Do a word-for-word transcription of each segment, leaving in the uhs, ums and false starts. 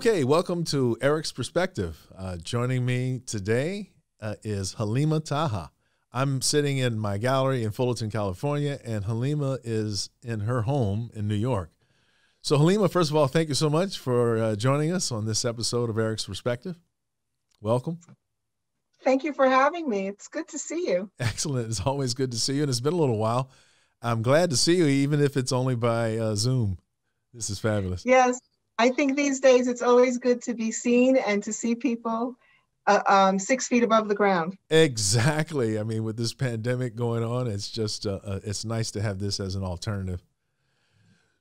Okay, welcome to Eric's Perspective. Uh, joining me today uh, is Halima Taha. I'm sitting in my gallery in Fullerton, California, and Halima is in her home in New York. So Halima, first of all, thank you so much for uh, joining us on this episode of Eric's Perspective. Welcome. Thank you for having me. It's good to see you. Excellent. It's always good to see you, and it's been a little while. I'm glad to see you, even if it's only by uh, Zoom. This is fabulous. Yes. I think these days it's always good to be seen and to see people uh, um, six feet above the ground. Exactly. I mean, with this pandemic going on, it's just uh, uh, it's nice to have this as an alternative.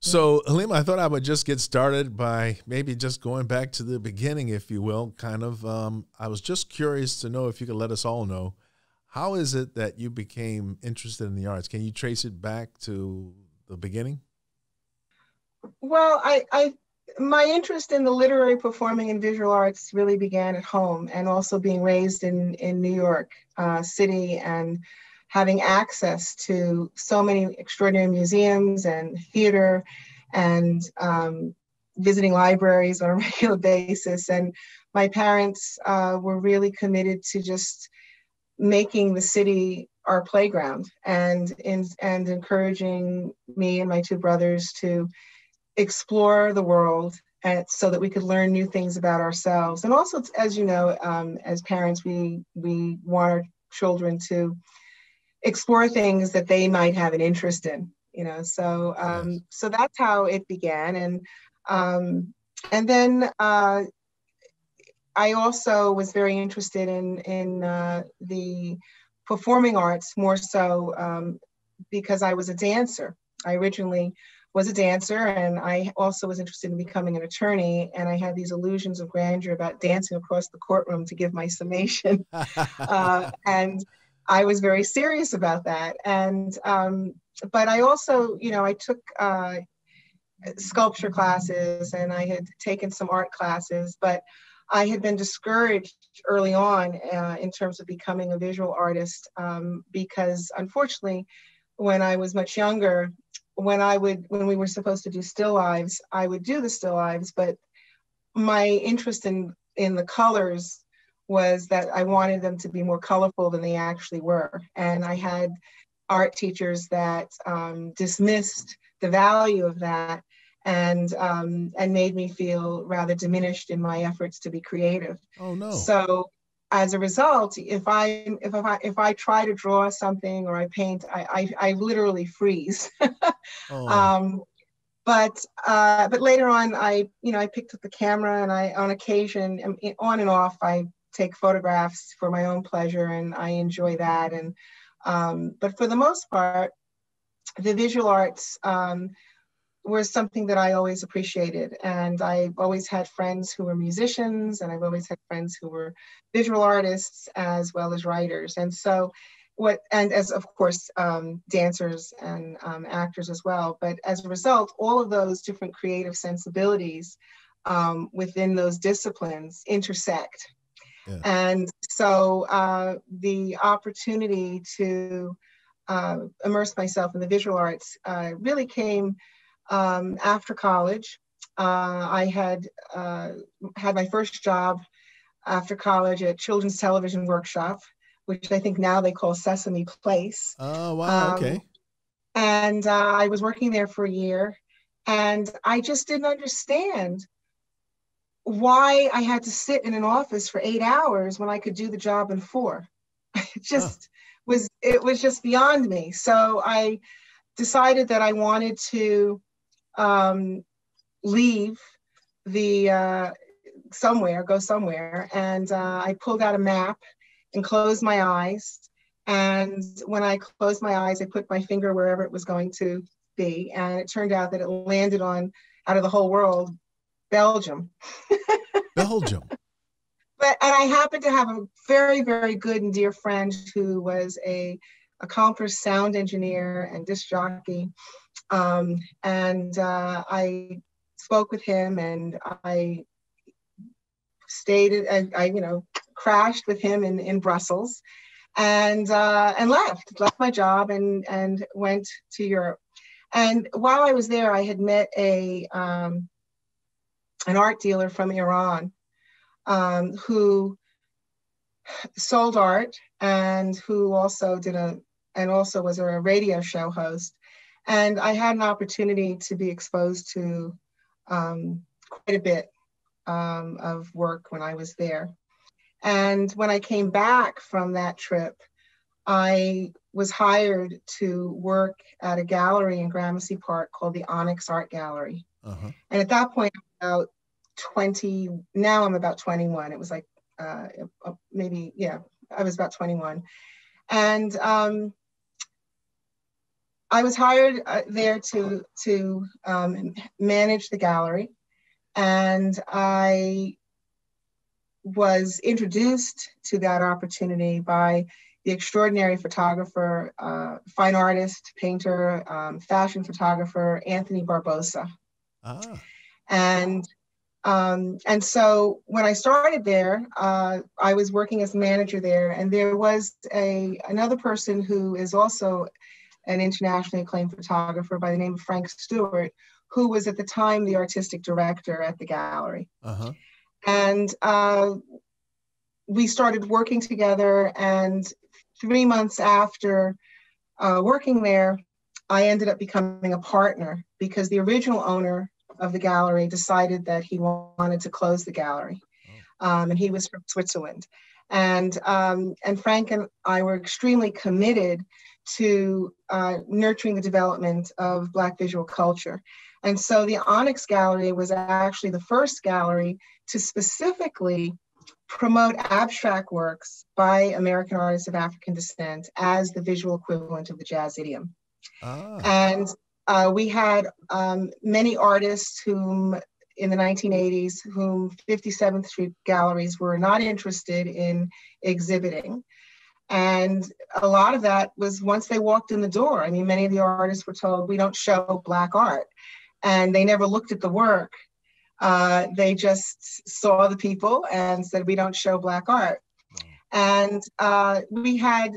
So, Halima, I thought I would just get started by maybe just going back to the beginning, if you will, kind of. Um, I was just curious to know if you could let us all know, how is it that you became interested in the arts? Can you trace it back to the beginning? Well, I... I my interest in the literary, performing, and visual arts really began at home, and also being raised in, in New York uh, City and having access to so many extraordinary museums and theater and um, visiting libraries on a regular basis. And my parents uh, were really committed to just making the city our playground and, in, and encouraging me and my two brothers to explore the world and so that we could learn new things about ourselves. And also, as you know, um, as parents, we, we want our children to explore things that they might have an interest in, you know, so, um, yes. So that's how it began. And, um, and then uh, I also was very interested in, in uh, the performing arts, more so um, because I was a dancer. I originally was a dancer, and I also was interested in becoming an attorney, and I had these illusions of grandeur about dancing across the courtroom to give my summation. uh, and I was very serious about that. And, um, but I also, you know, I took uh, sculpture classes, and I had taken some art classes, but I had been discouraged early on uh, in terms of becoming a visual artist um, because, unfortunately, when I was much younger, when I would, when we were supposed to do still lives, I would do the still lives, but my interest in, in the colors was that I wanted them to be more colorful than they actually were. And I had art teachers that um, dismissed the value of that and, um, and made me feel rather diminished in my efforts to be creative. Oh no. So as a result, if I if I if I try to draw something or I paint, I I, I literally freeze. oh. um, but uh, but later on, I you know I picked up the camera, and I on occasion, on and off, I take photographs for my own pleasure, and I enjoy that. And um, but for the most part, the visual arts um, were something that I always appreciated. And I've always had friends who were musicians, and I've always had friends who were visual artists as well as writers. And so what, and as of course, um, dancers and um, actors as well. But as a result, all of those different creative sensibilities um, within those disciplines intersect. Yeah. And so uh, the opportunity to uh, immerse myself in the visual arts uh, really came Um, after college. uh, I had uh, had my first job after college at Children's Television Workshop, which I think now they call Sesame Place. Oh, wow, um, okay. And uh, I was working there for a year, and I just didn't understand why I had to sit in an office for eight hours when I could do the job in four. It just huh. was, it was just beyond me. So I decided that I wanted to um, leave the uh, somewhere, go somewhere. And uh, I pulled out a map and closed my eyes. And when I closed my eyes, I put my finger wherever it was going to be. And it turned out that it landed on, out of the whole world, Belgium. Belgium. But, and I happened to have a very, very good and dear friend who was a accomplished sound engineer and disc jockey. Um, and uh, I spoke with him, and I stayed, I, I you know, crashed with him in, in Brussels, and uh, and left, left my job and, and went to Europe. And while I was there, I had met a, um, an art dealer from Iran um, who sold art and who also did a, and also was a radio show host. And I had an opportunity to be exposed to um, quite a bit um, of work when I was there. And when I came back from that trip, I was hired to work at a gallery in Gramercy Park called the Onyx Art Gallery. Uh-huh. And at that point, about twenty, now I'm about twenty-one. It was like uh, maybe, yeah, I was about twenty-one. And um, I was hired uh, there to, to um, manage the gallery. And I was introduced to that opportunity by the extraordinary photographer, uh, fine artist, painter, um, fashion photographer, Anthony Barbosa. Ah. And, um, and so when I started there, uh, I was working as manager there, and there was a, another person who is also an internationally acclaimed photographer by the name of Frank Stewart, who was at the time the artistic director at the gallery. Uh-huh. And uh, we started working together, and three months after uh, working there, I ended up becoming a partner because the original owner of the gallery decided that he wanted to close the gallery. Oh. Um, and he was from Switzerland. And, um, and Frank and I were extremely committed to uh, nurturing the development of Black visual culture. And so the Onyx Gallery was actually the first gallery to specifically promote abstract works by American artists of African descent as the visual equivalent of the jazz idiom. Ah. And uh, we had um, many artists whom in the nineteen eighties, whom fifty-seventh Street galleries were not interested in exhibiting. And a lot of that was once they walked in the door. I mean, many of the artists were told, we don't show Black art. And they never looked at the work. Uh, they just saw the people and said, we don't show Black art. Mm. And uh, we had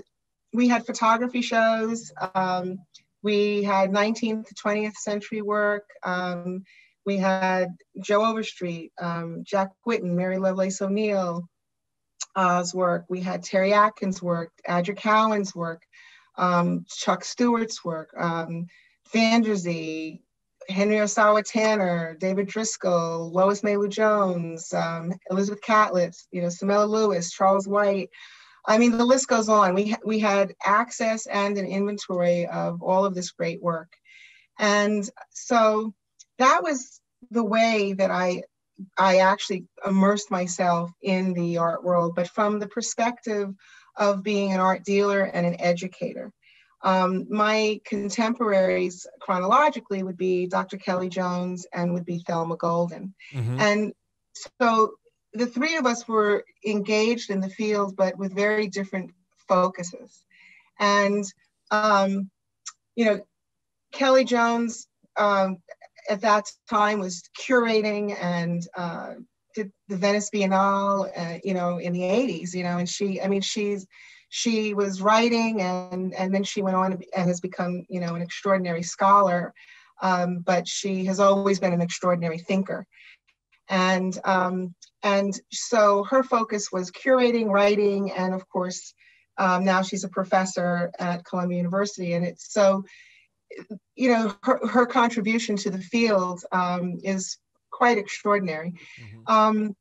we had photography shows. Um, we had nineteenth to twentieth century work. Um, we had Joe Overstreet, um, Jack Whitten, Mary Lovelace O'Neill, Oz work. We had Terry Atkins' work, Andrew Cowan's work, um, Chuck Stewart's work, um, Vanderzee, Henry Osawa Tanner, David Driskell, Lois Mailou Jones, um, Elizabeth Catlett, you know, Samella Lewis, Charles White. I mean, the list goes on. We, ha we had access and an inventory of all of this great work. And so that was the way that I I actually immersed myself in the art world, but from the perspective of being an art dealer and an educator. Um, my contemporaries chronologically would be Doctor Kelly Jones and would be Thelma Golden. Mm-hmm. And so the three of us were engaged in the field, but with very different focuses. And, um, you know, Kelly Jones, um, at that time was curating and uh, did the Venice Biennale, uh, you know, in the eighties, you know, and she, I mean, she's, she was writing and, and then she went on and has become, you know, an extraordinary scholar, um, but she has always been an extraordinary thinker. And, um, and so her focus was curating, writing, and of course, um, now she's a professor at Columbia University. And it's so, you know, her, her contribution to the field um, is quite extraordinary. Mm-hmm. um,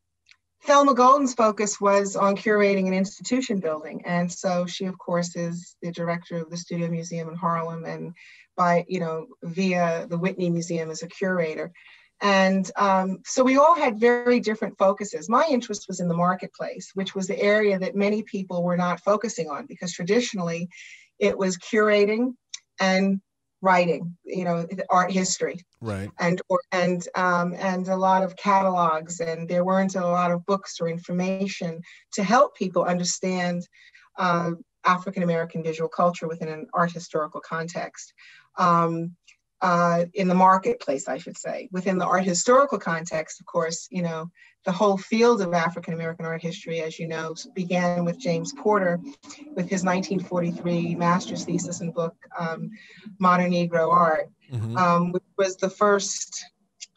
Thelma Golden's focus was on curating and institution building. And so she, of course, is the director of the Studio Museum in Harlem and by, you know, via the Whitney Museum as a curator. And um, so we all had very different focuses. My interest was in the marketplace, which was the area that many people were not focusing on because traditionally it was curating and writing, you know, art history, right, and or, and um, and a lot of catalogs, and there weren't a lot of books or information to help people understand uh, African American visual culture within an art historical context, um, uh, in the marketplace, I should say. Within the art historical context, of course, you know, the whole field of African American art history, as you know, began with James Porter, with his nineteen forty-three master's thesis and book, um, Modern Negro Art, mm-hmm. um, which was the first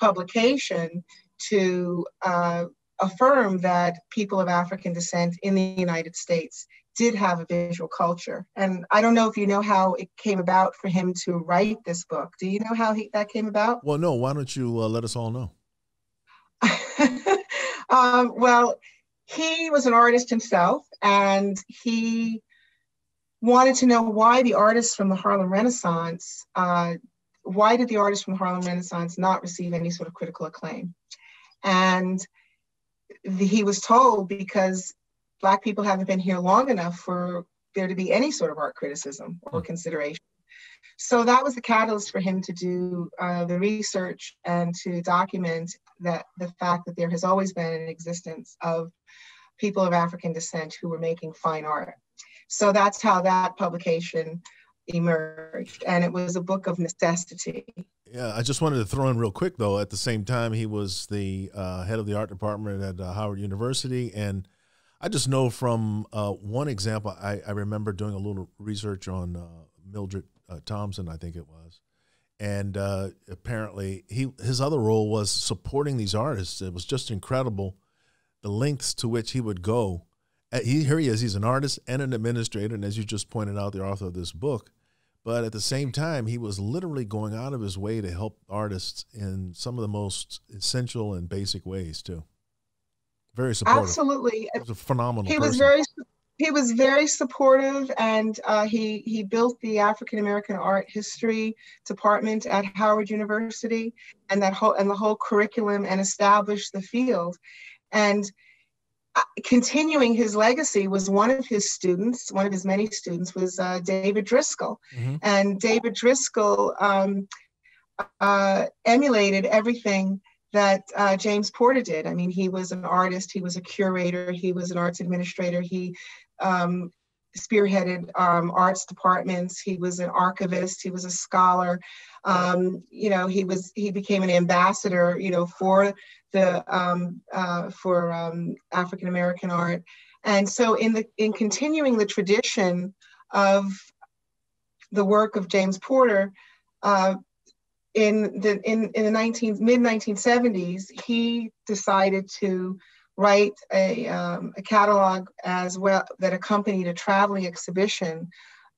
publication to uh, affirm that people of African descent in the United States did have a visual culture. And I don't know if you know how it came about for him to write this book. Do you know how he, that came about? Well, no. Why don't you uh, let us all know? um, well, he was an artist himself, and he wanted to know why the artists from the Harlem Renaissance, uh, why did the artists from the Harlem Renaissance not receive any sort of critical acclaim? And the, he was told because Black people haven't been here long enough for there to be any sort of art criticism or consideration. So that was the catalyst for him to do uh, the research and to document that the fact that there has always been an existence of people of African descent who were making fine art. So that's how that publication emerged, and it was a book of necessity. Yeah, I just wanted to throw in real quick, though, at the same time, he was the uh, head of the art department at uh, Howard University, and I just know from uh, one example, I, I remember doing a little research on uh, Mildred uh, Thompson, I think it was, and uh, apparently he his other role was supporting these artists. It was just incredible the lengths to which he would go. He, here he is, he's an artist and an administrator, and as you just pointed out, the author of this book, but at the same time, he was literally going out of his way to help artists in some of the most essential and basic ways, too. Very supportive. Absolutely. He was a phenomenal he person. Was very, he was very supportive, and uh, he, he built the African American Art History Department at Howard University, and that whole, and the whole curriculum, and established the field. And continuing his legacy was one of his students, one of his many students, was uh, David Driskell. Mm-hmm. And David Driskell um, uh, emulated everything that uh, James Porter did. I mean, he was an artist, he was a curator, he was an arts administrator, he um, spearheaded um, arts departments, he was an archivist, he was a scholar, um, you know, he was, he became an ambassador, you know, for the, um, uh, for um, African American art. And so in the, in continuing the tradition of the work of James Porter, uh, In the in, in the nineteen mid nineteen seventies, he decided to write a, um, a catalog as well that accompanied a traveling exhibition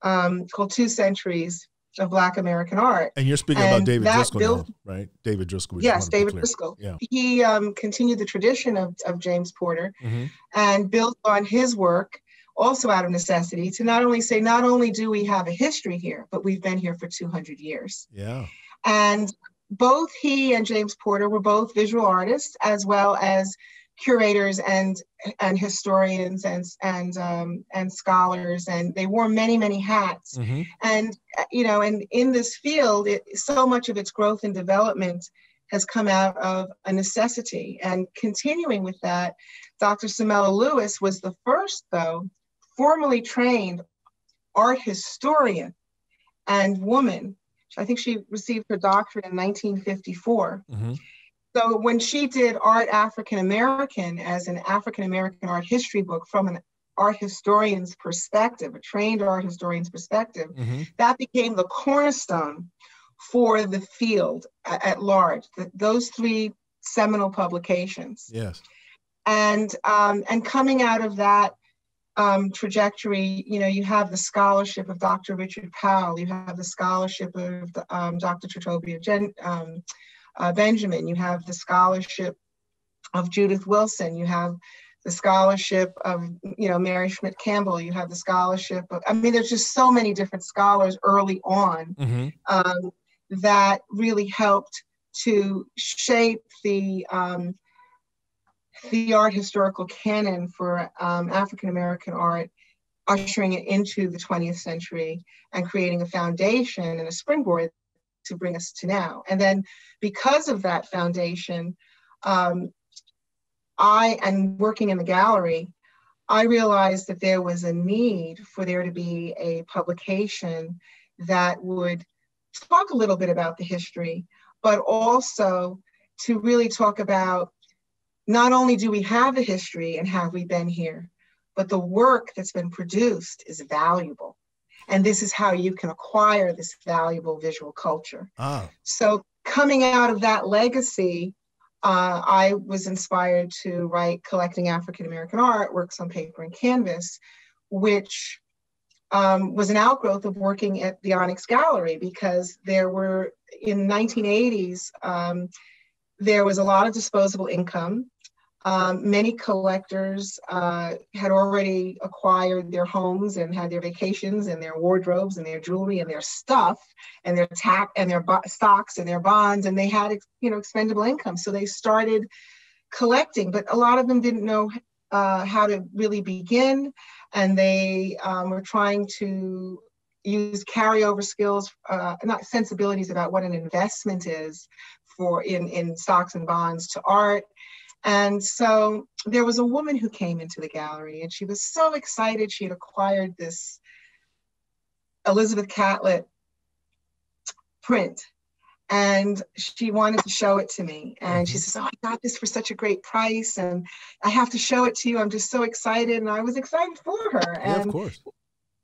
um, called Two Centuries of Black American Art. And you're speaking and about David Driskell, built, now, right? David Driskell. Yes, David Driskell. Yeah. He um, continued the tradition of, of James Porter, mm-hmm. and built on his work, also out of necessity, to not only say, not only do we have a history here, but we've been here for two hundred years. Yeah. And both he and James Porter were both visual artists, as well as curators and and historians and and um, and scholars, and they wore many many hats. Mm-hmm. And you know, and in this field, it, so much of its growth and development has come out of a necessity. And continuing with that, Doctor Samella Lewis was the first, though, formally trained art historian and woman. I think she received her doctorate in nineteen fifty-four. Mm-hmm. So when she did Art African American as an African American art history book from an art historian's perspective, a trained art historian's perspective, mm-hmm. that became the cornerstone for the field at, at large, the, those three seminal publications. Yes. And, um, and coming out of that Um, trajectory, you know, you have the scholarship of Doctor Richard Powell, you have the scholarship of the, um, Doctor Tritobia Gen, um, uh, Benjamin, you have the scholarship of Judith Wilson, you have the scholarship of, you know, Mary Schmidt Campbell, you have the scholarship of, I mean, there's just so many different scholars early on, mm-hmm. um, that really helped to shape the um, the art historical canon for um, African-American art, ushering it into the twentieth century and creating a foundation and a springboard to bring us to now. And then because of that foundation, um, I, and working in the gallery, I realized that there was a need for there to be a publication that would talk a little bit about the history, but also to really talk about not only do we have a history and have we been here, but the work that's been produced is valuable. And this is how you can acquire this valuable visual culture. Ah. So coming out of that legacy uh, I was inspired to write Collecting African American Art: Works on Paper and Canvas, which um, was an outgrowth of working at the Onyx Gallery, because there were, in the nineteen eighties, um, there was a lot of disposable income. Um, many collectors uh, had already acquired their homes and had their vacations and their wardrobes and their jewelry and their stuff and their tack and their stocks and their bonds, and they had, you know, expendable income. So they started collecting, but a lot of them didn't know uh, how to really begin, and they um, were trying to use carryover skills, uh, not sensibilities about what an investment is for in, in stocks and bonds to art. And so there was a woman who came into the gallery, and she was so excited. She had acquired this Elizabeth Catlett print, and she wanted to show it to me. And she says, "Oh, I got this for such a great price, and I have to show it to you. I'm just so excited." And I was excited for her. Yeah, and of course.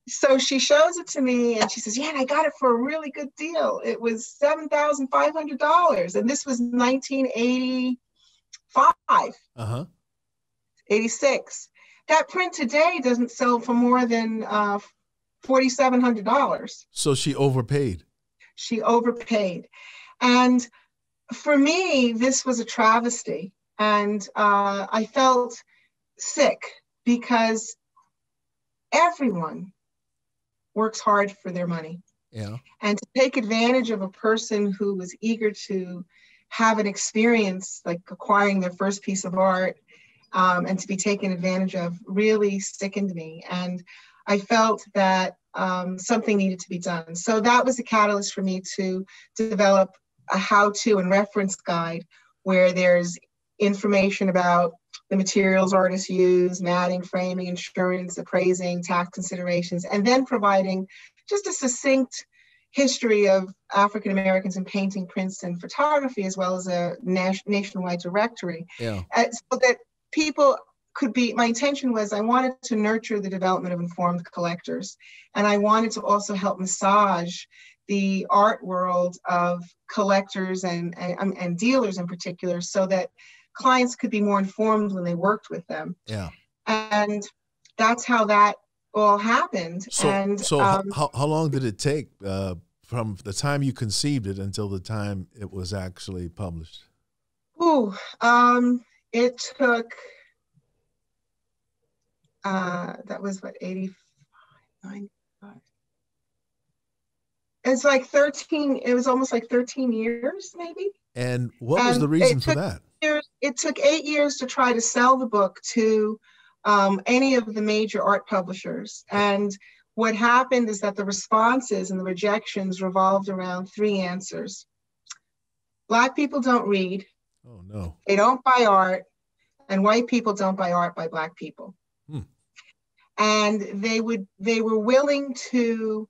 So she shows it to me, and she says, "Yeah, and I got it for a really good deal. It was seven thousand five hundred dollars. And this was nineteen eighty. Five, uh-huh. eighty-six. That print today doesn't sell for more than uh, forty-seven hundred dollars. So she overpaid. She overpaid. And for me, this was a travesty. And uh, I felt sick, because everyone works hard for their money. Yeah. And to take advantage of a person who was eager to have an experience like acquiring their first piece of art um, and to be taken advantage of really sickened me. And I felt that um, something needed to be done. So that was the catalyst for me to, to develop a how-to and reference guide, where there's information about the materials artists use, matting, framing, insurance, appraising, tax considerations, and then providing just a succinct history of African Americans in painting, prints, and photography, as well as a nas nationwide directory. Yeah. Uh, so that people could be, my intention was I wanted to nurture the development of informed collectors. And I wanted to also help massage the art world of collectors and, and, and dealers in particular, so that clients could be more informed when they worked with them. Yeah. And that's how that all happened. So, and so um, how, how long did it take uh from the time you conceived it until the time it was actually published? Ooh, um it took uh that was what, eighty-five, ninety-five. It's like thirteen, it was almost like thirteen years maybe. And what and was the reason for that? Years, it took eight years to try to sell the book to Um, any of the major art publishers. And what happened is that the responses and the rejections revolved around three answers. Black people don't read. Oh, no. They don't buy art. And white people don't buy art by Black people. Hmm. And they would, they were willing to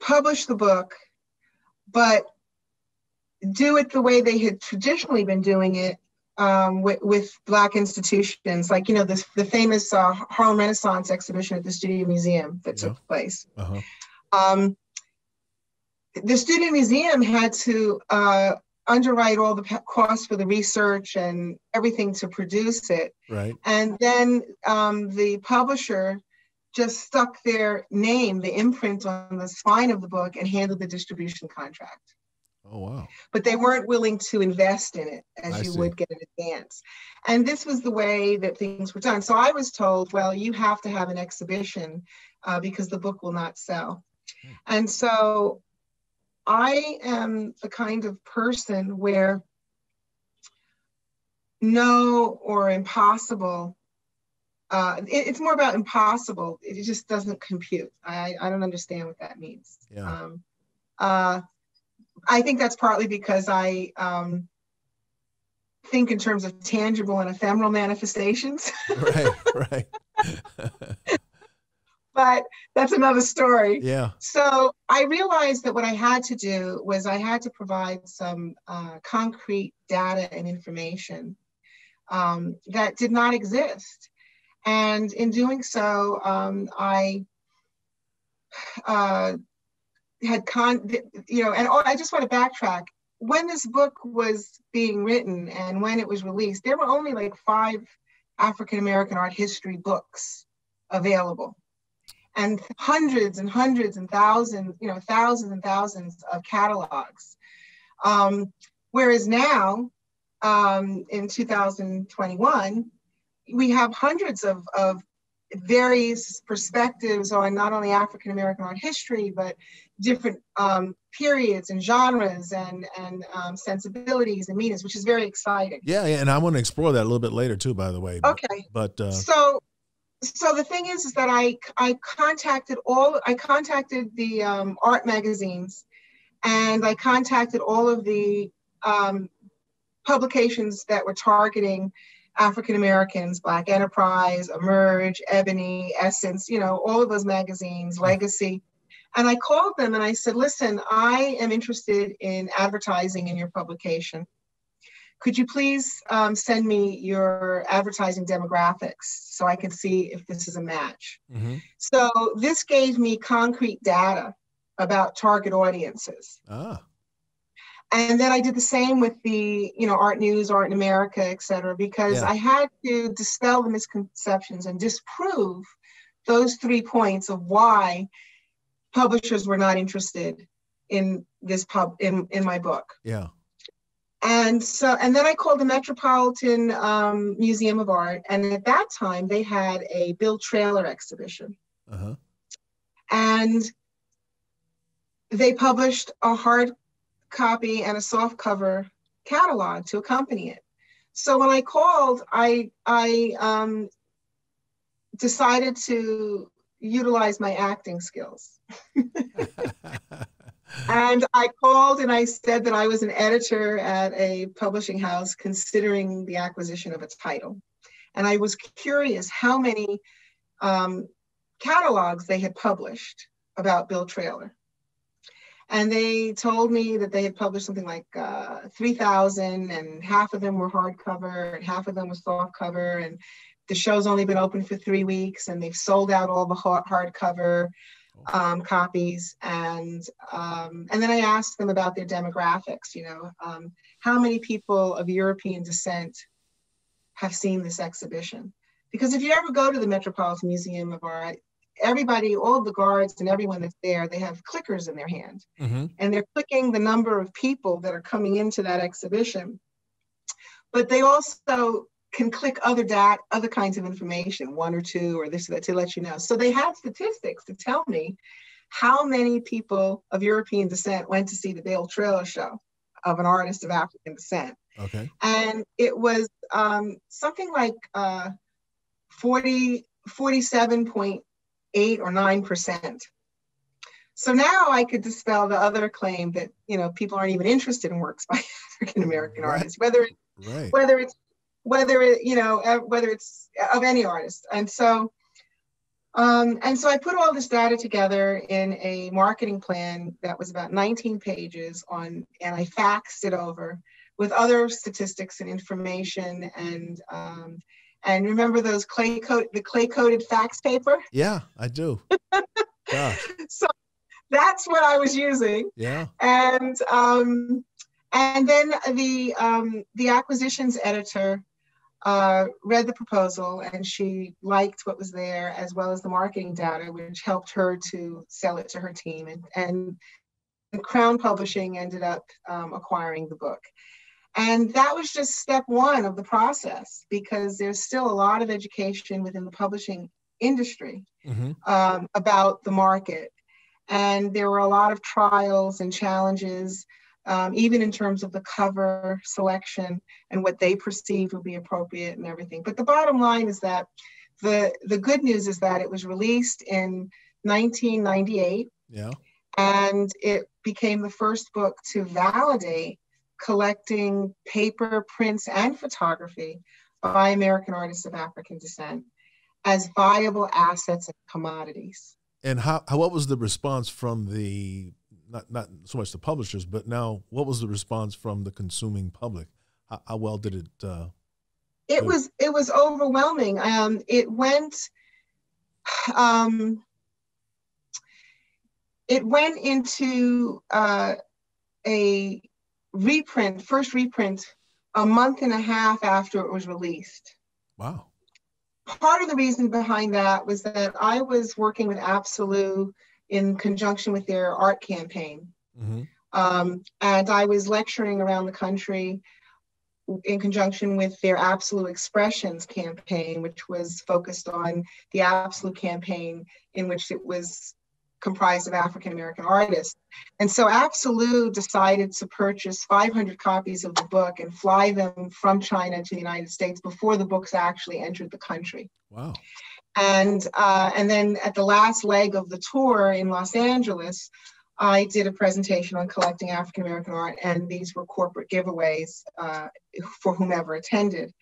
publish the book, but do it the way they had traditionally been doing it, Um, with, with Black institutions, like, you know, this, the famous uh, Harlem Renaissance exhibition at the Studio Museum that yeah. took place. Uh-huh. um, the Studio Museum had to uh, underwrite all the costs for the research and everything to produce it. Right. And then um, the publisher just stuck their name, the imprint on the spine of the book, and handled the distribution contract. Oh, wow. But they weren't willing to invest in it as I you see. would get in advance. And this was the way that things were done. So I was told, well, you have to have an exhibition uh, because the book will not sell. Hmm. And so I am the kind of person where no or impossible, uh, it, it's more about impossible. It just doesn't compute. I, I don't understand what that means. Yeah. Um, uh, I think that's partly because I um, think in terms of tangible and ephemeral manifestations. Right, right. But that's another story. Yeah. So I realized that what I had to do was I had to provide some uh, concrete data and information um, that did not exist. And in doing so, um, I... Uh, had con, you know, and I just want to backtrack. when this book was being written and when it was released, there were only like five African American art history books available, and hundreds and hundreds and thousands, you know, thousands and thousands of catalogs. Um, whereas now, um, in two thousand twenty-one, we have hundreds of, of various perspectives on not only African American art history, but different um, periods and genres and, and um, sensibilities and meanings, which is very exciting. Yeah, yeah, and I want to explore that a little bit later too, by the way. Okay. But, but uh... so, so the thing is, is that I I contacted all I contacted the um, art magazines, and I contacted all of the um, publications that were targeting African Americans, Black Enterprise, Emerge, Ebony, Essence, you know, all of those magazines, Legacy. And I called them and I said, listen, I am interested in advertising in your publication. Could you please um, send me your advertising demographics so I can see if this is a match? Mm-hmm. So this gave me concrete data about target audiences. Ah. And then I did the same with the, you know, Art News, Art in America, et cetera, because yeah. I had to dispel the misconceptions and disprove those three points of why publishers were not interested in this pub in, in my book. Yeah. And so, and then I called the Metropolitan um, Museum of Art. And at that time they had a Bill Traylor exhibition. Uh-huh. And they published a hard copy and a soft cover catalog to accompany it. So when I called, I, I um, decided to utilize my acting skills. And I called and I said that I was an editor at a publishing house considering the acquisition of a title. And I was curious how many um, catalogs they had published about Bill Traylor. And they told me that they had published something like uh, three thousand, and half of them were hardcover and half of them was softcover. And the show's only been open for three weeks and they've sold out all the hardcover um, copies. And, um, and then I asked them about their demographics, you know, um, how many people of European descent have seen this exhibition? Because if you ever go to the Metropolitan Museum of Art, everybody, all of the guards and everyone that's there, they have clickers in their hand. Mm-hmm. And they're clicking the number of people that are coming into that exhibition. But they also can click other dat, other kinds of information, one or two or this or that, to let you know. So they had statistics to tell me how many people of European descent went to see the Bill Traylor show of an artist of African descent. Okay. And it was um, something like uh, forty, forty-seven point eight or nine percent. So now I could dispel the other claim that, you know, people aren't even interested in works by African American right. artists, whether it, right. whether it's whether it you know whether it's of any artist. And so um, and so I put all this data together in a marketing plan that was about nineteen pages on, and I faxed it over with other statistics and information and. Um, And remember those clay coat, the clay coated fax paper? Yeah, I do. Gosh. So that's what I was using. Yeah. And um, and then the um, the acquisitions editor uh, read the proposal and she liked what was there, as well as the marketing data, which helped her to sell it to her team. And and Crown Publishing ended up um, acquiring the book. And that was just step one of the process, because there's still a lot of education within the publishing industry mm-hmm. um, about the market. And there were a lot of trials and challenges, um, even in terms of the cover selection and what they perceived would be appropriate and everything. But the bottom line is that the, the good news is that it was released in nineteen ninety-eight. Yeah. And it became the first book to validate collecting paper, prints, and photography by American artists of African descent as viable assets and commodities. And how, how what was the response from the, not, not so much the publishers, but now what was the response from the consuming public? How, how well did it? Uh, it was, it was overwhelming. Um, it went, um, it went into uh, a, reprint, first reprint, a month and a half after it was released. Wow. Part of the reason behind that was that I was working with Absolu in conjunction with their art campaign. Mm-hmm. Um, and I was lecturing around the country in conjunction with their Absolu Expressions campaign, which was focused on the Absolu campaign, in which it was comprised of African American artists. And so Absolu decided to purchase five hundred copies of the book and fly them from China to the United States before the books actually entered the country. Wow. And, uh, and then at the last leg of the tour in Los Angeles, I did a presentation on collecting African American art, and these were corporate giveaways uh, for whomever attended.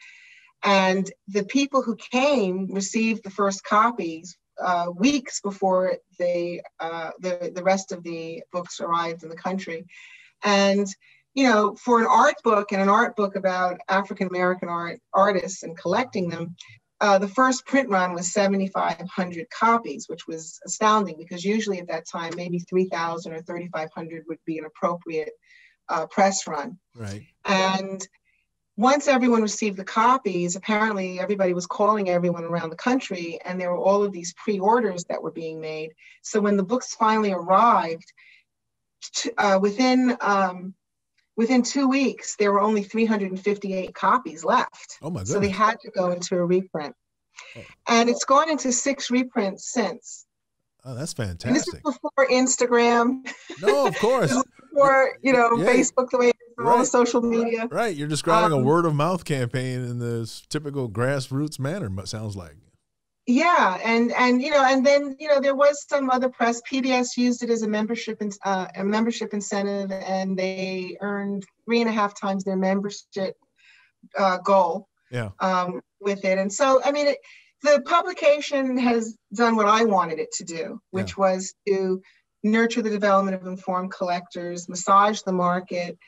And the people who came received the first copies uh, weeks before they, uh, the, the rest of the books arrived in the country. And, you know, for an art book and an art book about African American art artists and collecting them, Uh, the first print run was seventy-five hundred copies, which was astounding because usually at that time, maybe three thousand or thirty-five hundred would be an appropriate uh, press run. Right. And once everyone received the copies, apparently everybody was calling everyone around the country, and there were all of these pre-orders that were being made. So when the books finally arrived, uh, within um, Within two weeks, there were only three hundred fifty-eight copies left. Oh my goodness. So they had to go into a reprint. Oh. And it's gone into six reprints since. Oh, that's fantastic. And this is before Instagram. No, of course. Before, you know, yeah. Facebook, the way all right. the social media. Right. You're describing um, a word of mouth campaign in this typical grassroots manner, it sounds like. Yeah, and and you know, and then you know, there was some other press. P B S used it as a membership in, uh, a membership incentive, and they earned three and a half times their membership uh, goal. Yeah. Um, with it, and so I mean, it, the publication has done what I wanted it to do, which yeah. was to nurture the development of informed collectors, massage the market,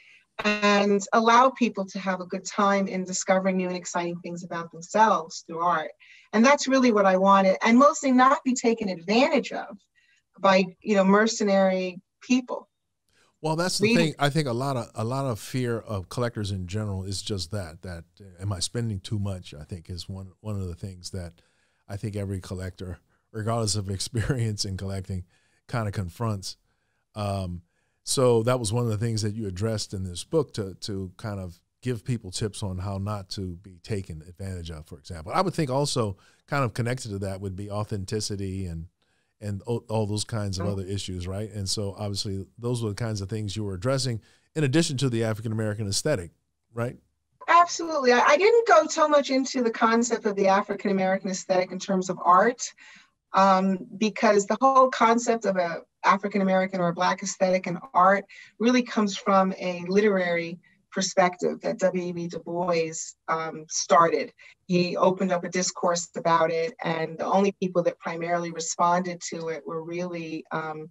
and allow people to have a good time in discovering new and exciting things about themselves through art. And that's really what I wanted, and mostly not be taken advantage of by, you know, mercenary people. Well, that's the Reading. thing. I think a lot of a lot of fear of collectors in general is just that, that am I spending too much, I think is one, one of the things that I think every collector, regardless of experience in collecting, kind of confronts. Um, so that was one of the things that you addressed in this book to, to kind of give people tips on how not to be taken advantage of, for example. I would think also kind of connected to that would be authenticity and, and all those kinds of other issues, right? And so obviously those were the kinds of things you were addressing in addition to the African-American aesthetic, right? Absolutely. I, I didn't go so much into the concept of the African-American aesthetic in terms of art, um, because the whole concept of a African-American or Black aesthetic in art really comes from a literary perspective that W E B Du Bois um, started. He opened up a discourse about it, and the only people that primarily responded to it were really um,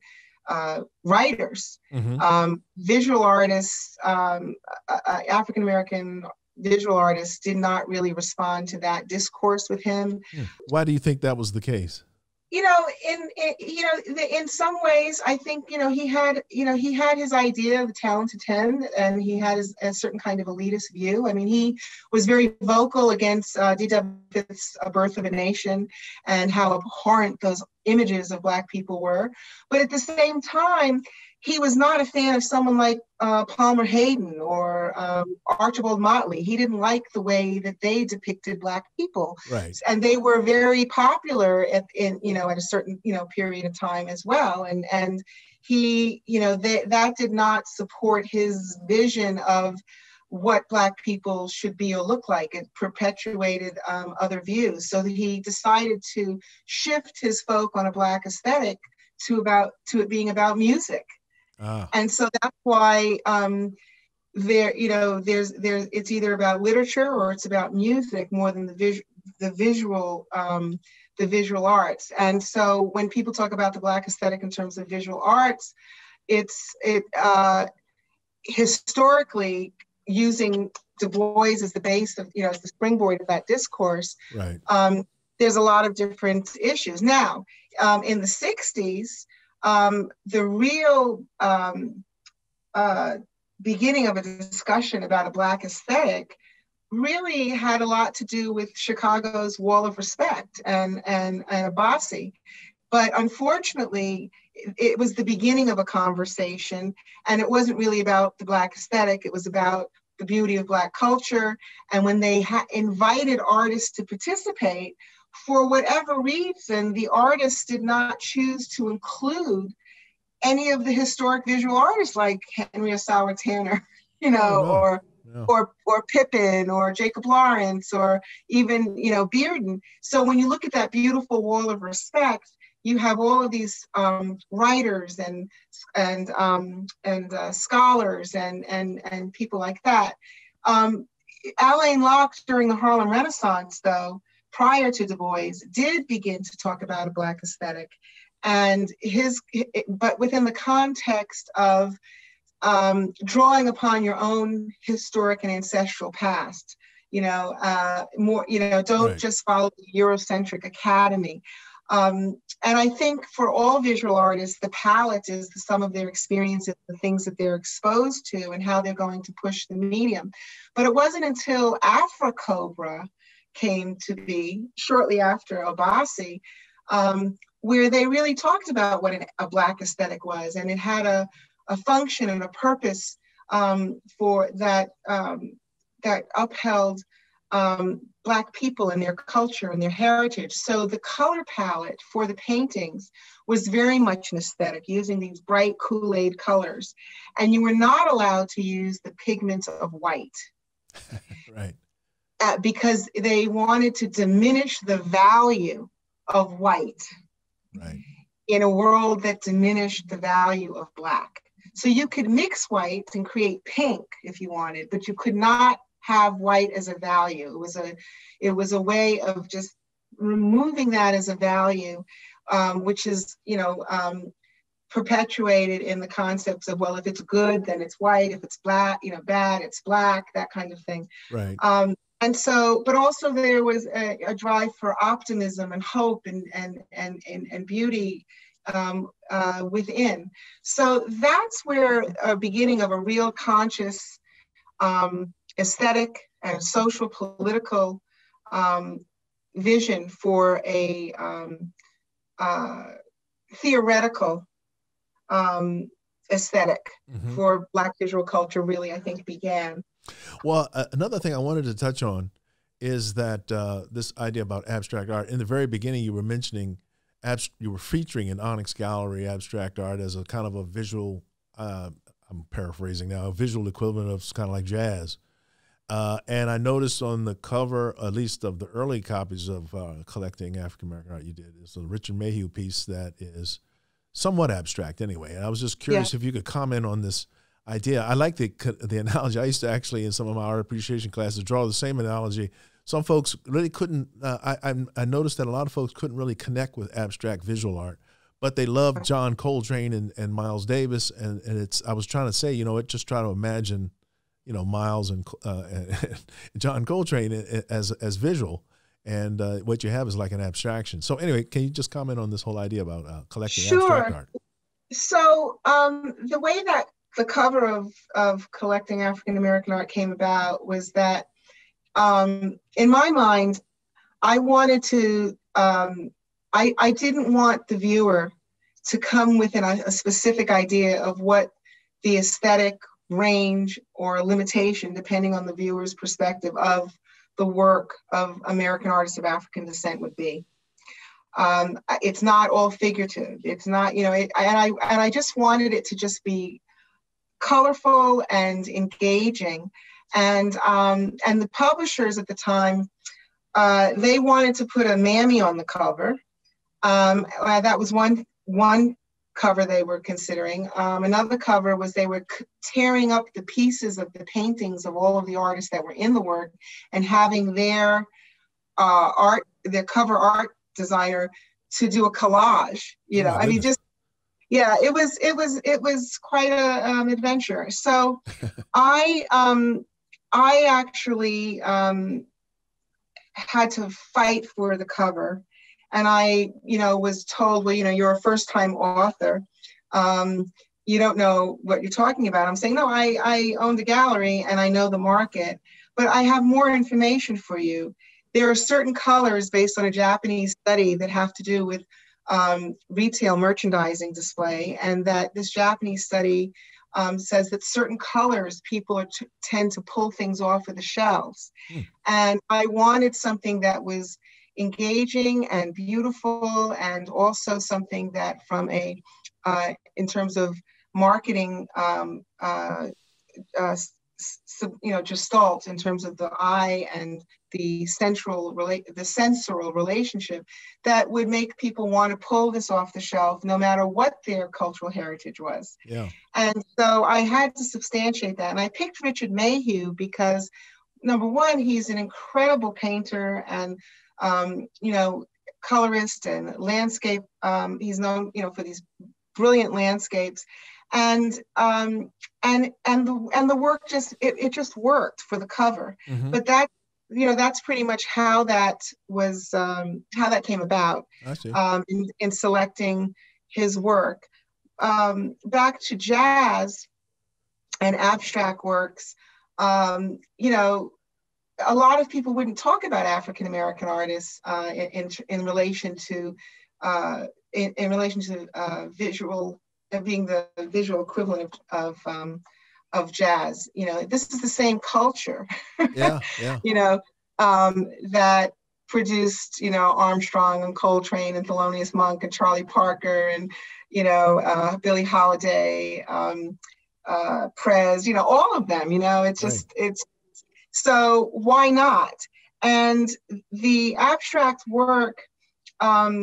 uh, writers, mm-hmm. um, visual artists. Um, uh, African American visual artists did not really respond to that discourse with him. Why do you think that was the case? You know, in, in you know, in some ways, I think you know he had you know he had his idea of the Talented Ten, and he had his, a certain kind of elitist view. I mean, he was very vocal against uh, D W Griffith's uh, Birth of a Nation and how abhorrent those images of Black people were. But at the same time, he was not a fan of someone like uh, Palmer Hayden or um, Archibald Motley. He didn't like the way that they depicted Black people, right. And they were very popular at, in you know at a certain you know period of time as well. And and he you know they, that did not support his vision of what Black people should be or look like. It perpetuated um, other views. So he decided to shift his folk on a Black aesthetic to about to it being about music. Ah. And so that's why um, there, you know, there's, there's, it's either about literature or it's about music more than the visual, the visual, um, the visual arts. And so when people talk about the Black aesthetic in terms of visual arts, it's it uh, historically using Du Bois as the base of, you know, as the springboard of that discourse. Right. Um, there's a lot of different issues now. Um, in the sixties. Um, the real um, uh, beginning of a discussion about a Black aesthetic really had a lot to do with Chicago's Wall of Respect and, and, and Abbasi. But unfortunately, it was the beginning of a conversation, and it wasn't really about the Black aesthetic. It was about the beauty of Black culture. And when they ha invited artists to participate, for whatever reason, the artists did not choose to include any of the historic visual artists like Henry Osawa Tanner, you know, oh, no. or Yeah. Or, or Pippin, or Jacob Lawrence, or even, you know, Bearden. So when you look at that beautiful Wall of Respect, you have all of these um, writers and and um, and uh, scholars and and and people like that. Um, Alain Locke, during the Harlem Renaissance, though, prior to Du Bois, did begin to talk about a Black aesthetic, and his, but within the context of Um, drawing upon your own historic and ancestral past, you know, uh, more, you know, don't right. just follow the Eurocentric academy. Um, and I think for all visual artists, the palette is the sum of their experiences, the things that they're exposed to, and how they're going to push the medium. But it wasn't until Afrocobra came to be, shortly after Abbasi, um, where they really talked about what an, a Black aesthetic was, and it had a a function and a purpose um, for that um, that upheld um, Black people and their culture and their heritage. So the color palette for the paintings was very much an aesthetic, using these bright Kool-Aid colors. And you were not allowed to use the pigments of white. Right. Uh, because they wanted to diminish the value of white. Right. In a world that diminished the value of Black. So you could mix whites and create pink if you wanted, but you could not have white as a value. It was a, it was a way of just removing that as a value, um, which is, you know, um, perpetuated in the concepts of, well, if it's good, then it's white. If it's black, you know, bad, it's black, that kind of thing. Right. Um, and so, but also there was a, a drive for optimism and hope and, and, and, and, and beauty um, uh, within. So that's where a beginning of a real conscious um, aesthetic and social political um, vision for a um, uh, theoretical um, aesthetic mm-hmm. for Black visual culture really, I think, began. Well, uh, another thing I wanted to touch on is that uh, this idea about abstract art. In the very beginning, you were mentioning you were featuring an Onyx Gallery abstract art as a kind of a visual, uh, I'm paraphrasing now, a visual equivalent of kind of like jazz. Uh, and I noticed on the cover, at least of the early copies of uh, Collecting African American Art you did, is a Richard Mayhew piece that is somewhat abstract anyway. And I was just curious yeah. if you could comment on this idea. I like the, the analogy. I used to actually, in some of my art appreciation classes, draw the same analogy. Some folks really couldn't, uh, I, I noticed that a lot of folks couldn't really connect with abstract visual art, but they loved John Coltrane and, and Miles Davis. And, and it's, I was trying to say, you know, it just try to imagine, you know, Miles and, uh, and John Coltrane as, as visual. And uh, what you have is like an abstraction. So anyway, can you just comment on this whole idea about uh, collecting sure. abstract art? So um, the way that the cover of, of Collecting African American Art came about was that um, in my mind, I wanted to, um, I, I didn't want the viewer to come with an, a specific idea of what the aesthetic range or limitation, depending on the viewer's perspective, of the work of American artists of African descent would be. Um, it's not all figurative. It's not, you know, it, and, I, and I just wanted it to just be colorful and engaging. And, um, and the publishers at the time, uh, they wanted to put a mammy on the cover. Um, that was one, one cover they were considering. Um, another cover was they were tearing up the pieces of the paintings of all of the artists that were in the work and having their uh, art, their cover art designer to do a collage, you know, oh, I mean, just yeah, it was it was it was quite a um, adventure. So, I um, I actually um, had to fight for the cover, and I you know was told, well, you know, you're a first time author, um, you don't know what you're talking about. I'm saying, no, I, I own the gallery and I know the market, but I have more information for you. There are certain colors based on a Japanese study that have to do with um, retail merchandising display, and that this Japanese study um, says that certain colors people are t tend to pull things off of the shelves. Mm. And I wanted something that was engaging and beautiful, and also something that from a, uh, in terms of marketing, um, uh, uh, you know, gestalt in terms of the eye and the central relate, the sensorial relationship, that would make people want to pull this off the shelf, no matter what their cultural heritage was. Yeah. And so I had to substantiate that, and I picked Richard Mayhew because, number one, he's an incredible painter and um, you know, colorist and landscape. Um, he's known, you know, for these brilliant landscapes. And um, and and the and the work just it, it just worked for the cover. Mm-hmm. But that, you know, that's pretty much how that was um, how that came about. I see. Um, in, in selecting his work. Um, back to jazz and abstract works. Um, you know, a lot of people wouldn't talk about African American artists uh, in in relation to uh, in, in relation to uh, visual. Being the visual equivalent of of, um, of jazz, you know, this is the same culture, yeah, yeah. you know, um, that produced, you know, Armstrong and Coltrane and Thelonious Monk and Charlie Parker and, you know, uh, Billie Holiday, um, uh, Prez, you know, all of them. You know, it's just right. it's so why not? And the abstract work Um,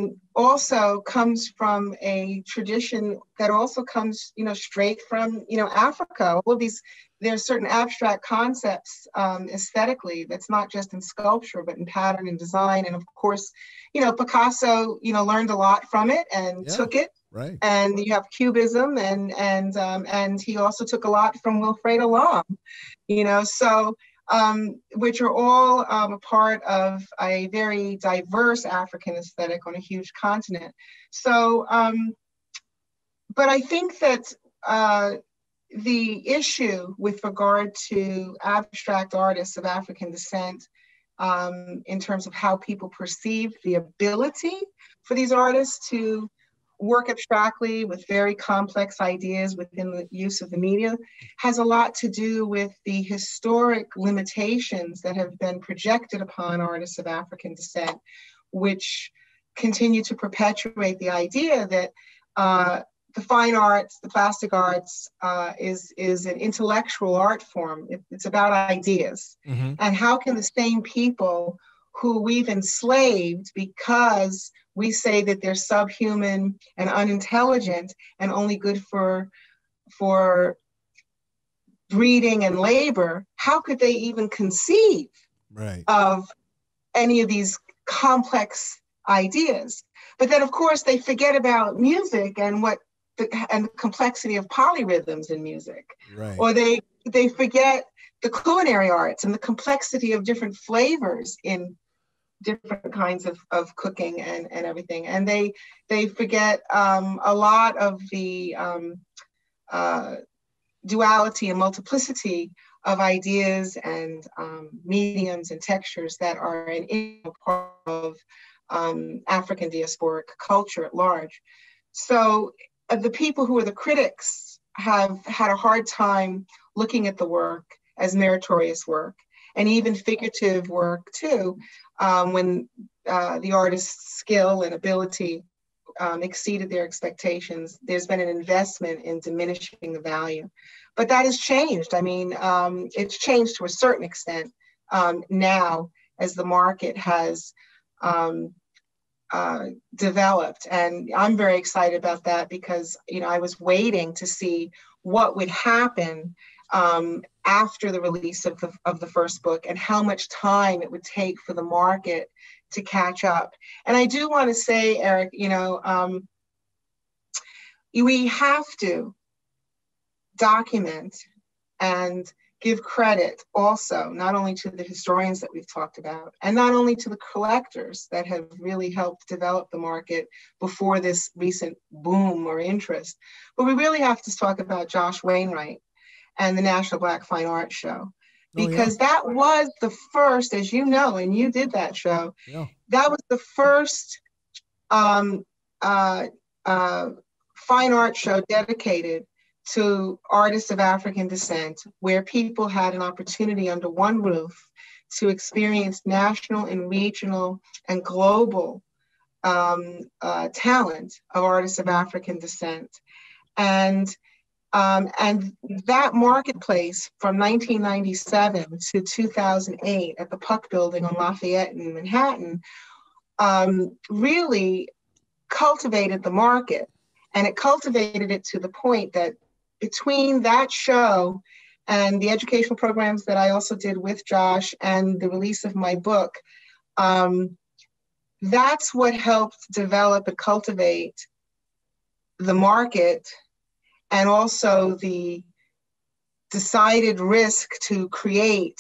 also comes from a tradition that also comes, you know, straight from, you know, Africa. All of these, there's certain abstract concepts um, aesthetically that's not just in sculpture, but in pattern and design. And of course, you know, Picasso, you know, learned a lot from it and yeah, took it. Right. And you have Cubism, and and um, and he also took a lot from Wilfredo Lom, you know, so. Um, which are all um, a part of a very diverse African aesthetic on a huge continent. So, um, but I think that uh, the issue with regard to abstract artists of African descent um, in terms of how people perceive the ability for these artists to work abstractly with very complex ideas within the use of the media has a lot to do with the historic limitations that have been projected upon artists of African descent, which continue to perpetuate the idea that uh, the fine arts, the plastic arts, uh, is, is an intellectual art form. It, it's about ideas. Mm-hmm. And how can the same people who we've enslaved because we say that they're subhuman and unintelligent and only good for, for breeding and labor, how could they even conceive right. of any of these complex ideas? But then, of course, they forget about music and what the, and the complexity of polyrhythms in music, right. or they they forget the culinary arts and the complexity of different flavors in different kinds of, of cooking and, and everything. And they they forget um, a lot of the um, uh, duality and multiplicity of ideas and um, mediums and textures that are an integral part of um, African diasporic culture at large. So uh, the people who are the critics have had a hard time looking at the work as meritorious work, and even figurative work too, um, when uh, the artist's skill and ability um, exceeded their expectations. There's been an investment in diminishing the value. But that has changed. I mean, um, it's changed to a certain extent um, now as the market has um, uh, developed. And I'm very excited about that because, you know, I was waiting to see what would happen um, after the release of the, of the first book and how much time it would take for the market to catch up. And I do want to say, Eric, you know, um, we have to document and give credit also, not only to the historians that we've talked about, and not only to the collectors that have really helped develop the market before this recent boom or interest, but we really have to talk about Josh Wainwright and the National Black Fine Art Show, because oh, yeah. that was the first, as you know, and you did that show, yeah. that was the first um, uh, uh, fine art show dedicated to artists of African descent, where people had an opportunity under one roof to experience national and regional and global um, uh, talent of artists of African descent. And, um, and that marketplace from nineteen ninety-seven to two thousand eight at the Puck Building on Lafayette in Manhattan um, really cultivated the market. And it cultivated it to the point that between that show and the educational programs that I also did with Josh and the release of my book, um, that's what helped develop and cultivate the market, and also the decided risk to create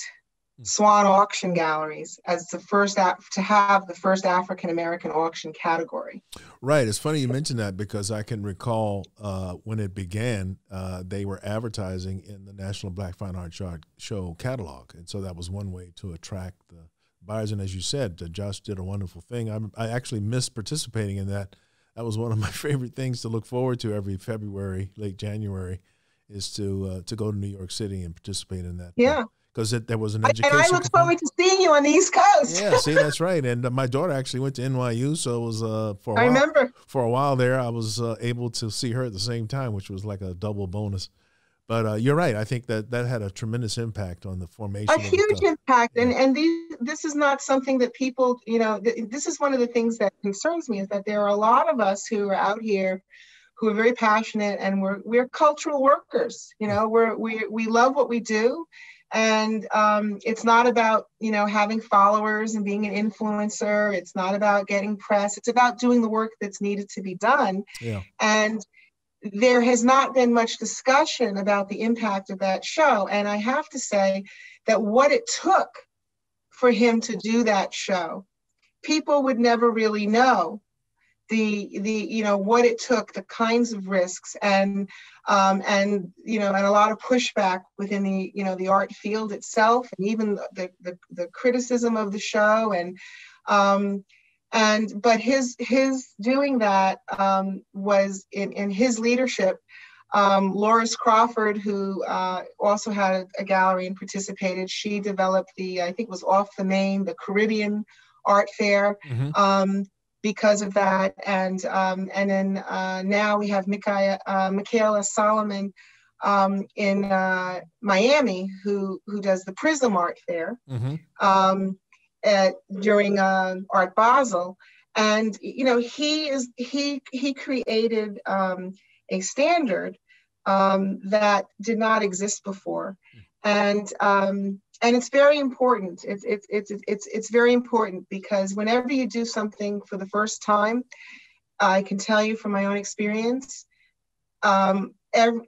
Swan auction galleries as the first app to have the first African American auction category. Right. It's funny you mentioned that, because I can recall uh, when it began, uh, they were advertising in the National Black Fine Art Show catalog, and so that was one way to attract the buyers. And as you said, uh, Josh did a wonderful thing. I, I actually missed participating in that. That was one of my favorite things to look forward to every February, late January, is to uh, to go to New York City and participate in that. Yeah. Thing. Because there was an education. And I look forward to seeing you on the East Coast. Yeah, see, that's right. And uh, my daughter actually went to N Y U, so it was uh, for a I while, remember for a while there. I was uh, able to see her at the same time, which was like a double bonus. But uh, you're right. I think that that had a tremendous impact on the formation. A huge the, impact, yeah. and and these, this is not something that people, you know, th this is one of the things that concerns me, is that there are a lot of us who are out here who are very passionate, and we're we're cultural workers. You know, we're we we love what we do. And um, it's not about, you know, having followers and being an influencer. It's not about getting press. It's about doing the work that's needed to be done. Yeah. And there has not been much discussion about the impact of that show. And I have to say that what it took for him to do that show, people would never really know the, the you know, what it took, the kinds of risks, and, um, and, you know, and a lot of pushback within the, you know, the art field itself, and even the, the, the criticism of the show. And, um, and, but his, his doing that um, was in, in his leadership. Um, Loris Crawford, who uh, also had a gallery and participated, she developed the, I think it was Off the Main, the Caribbean Art Fair. Mm-hmm. um, because of that, and um, and then uh, now we have Michaela, uh, Michaela Solomon um, in uh, Miami, who who does the Prism Art Fair. Mm-hmm. um, at, during uh, Art Basel, and you know he is he he created um, a standard um, that did not exist before, and. Um, And it's very important. It's it's it's it's it's very important, because whenever you do something for the first time, I can tell you from my own experience, um, every,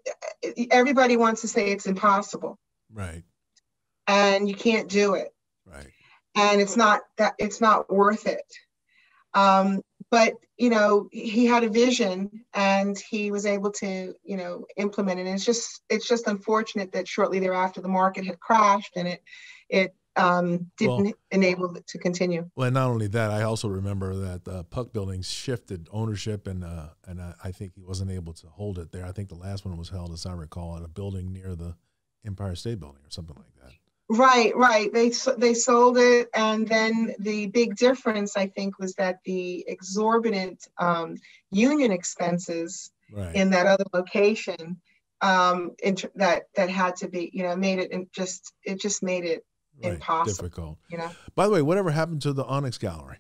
everybody wants to say it's impossible, right? And you can't do it, right? And it's not that it's not worth it. Um, but you know, he had a vision, and he was able to, you know, implement it. And it's just, it's just unfortunate that shortly thereafter the market had crashed, and it, it um, didn't well, enable it to continue. Well, and not only that, I also remember that the uh, Puck Building shifted ownership, and uh, and I, I think he wasn't able to hold it there. I think the last one was held, as I recall, at a building near the Empire State Building or something like that. Right, right. They they sold it, and then the big difference, I think, was that the exorbitant um, union expenses right. in that other location um, that that had to be, you know, made it and just it just made it right. impossible. Difficult. You know. By the way, whatever happened to the Onyx Gallery?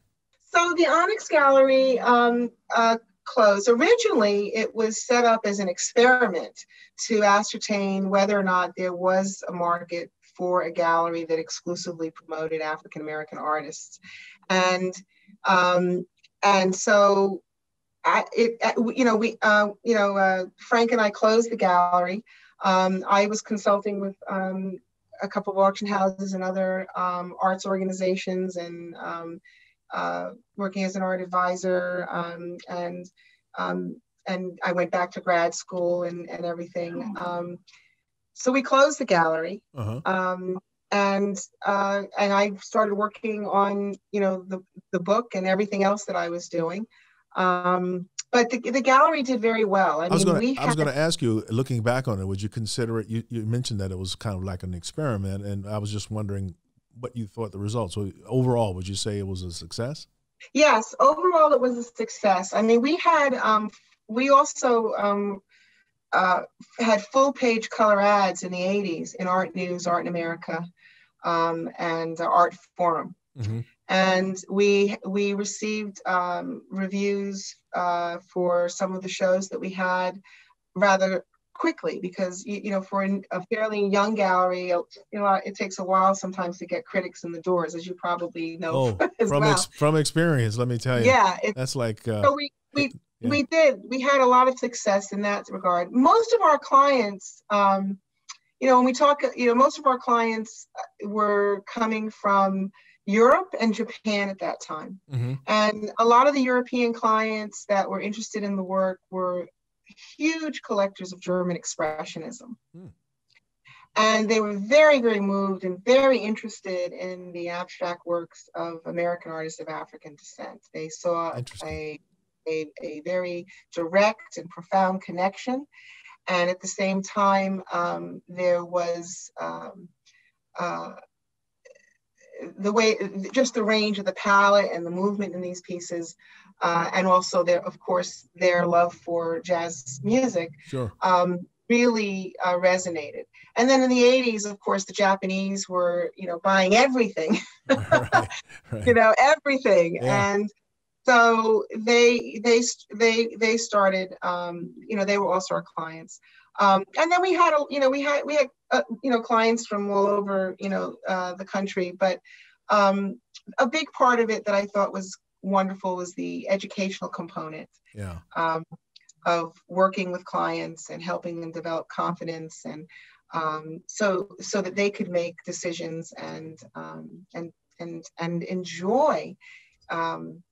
So the Onyx Gallery um, uh, closed. Originally, it was set up as an experiment to ascertain whether or not there was a market for a gallery that exclusively promoted African American artists, and um, and so I, it, you know we uh, you know uh, Frank and I closed the gallery, Um, I was consulting with um, a couple of auction houses and other um, arts organizations, and um, uh, working as an art advisor, um, and um, and I went back to grad school and, and everything. Um, so we closed the gallery. Uh-huh. um, and uh, and I started working on, you know, the, the book and everything else that I was doing. Um, But the, the gallery did very well. I, I mean, was gonna, we I was going to ask you, looking back on it, would you consider it? You, you mentioned that it was kind of like an experiment, and I was just wondering what you thought the results were. Overall, would you say it was a success? Yes, overall it was a success. I mean, we had, um, we also um, uh, had full page color ads in the eighties in Art News, Art in America, um, and uh, Art Forum. Mm-hmm. And we we received um, reviews uh, for some of the shows that we had rather quickly, because you, you know, for an, a fairly young gallery, you know, it takes a while sometimes to get critics in the doors, as you probably know. Oh, as from well. ex from experience, let me tell you. Yeah, it, that's like. Uh, so we we yeah. we did we had a lot of success in that regard. Most of our clients, um, you know, when we talk, you know, most of our clients were coming from Europe and Japan at that time. Mm-hmm. And a lot of the European clients that were interested in the work were huge collectors of German expressionism. Mm. And they were very, very moved and very interested in the abstract works of American artists of African descent. They saw a, a, a very direct and profound connection. And at the same time, um, there was um, uh, the way, just the range of the palette and the movement in these pieces, uh, and also their, of course, their love for jazz music, sure, um, really uh, resonated. And then in the eighties, of course, the Japanese were, you know, buying everything, right, right. you know, everything, yeah. and so they they they they started, um, you know, they were also our clients. Um, and then we had, you know, we had, we had, uh, you know, clients from all over, you know, uh, the country. But um, a big part of it that I thought was wonderful was the educational component, yeah, um, of working with clients and helping them develop confidence, and um, so so that they could make decisions and um, and and and enjoy Um,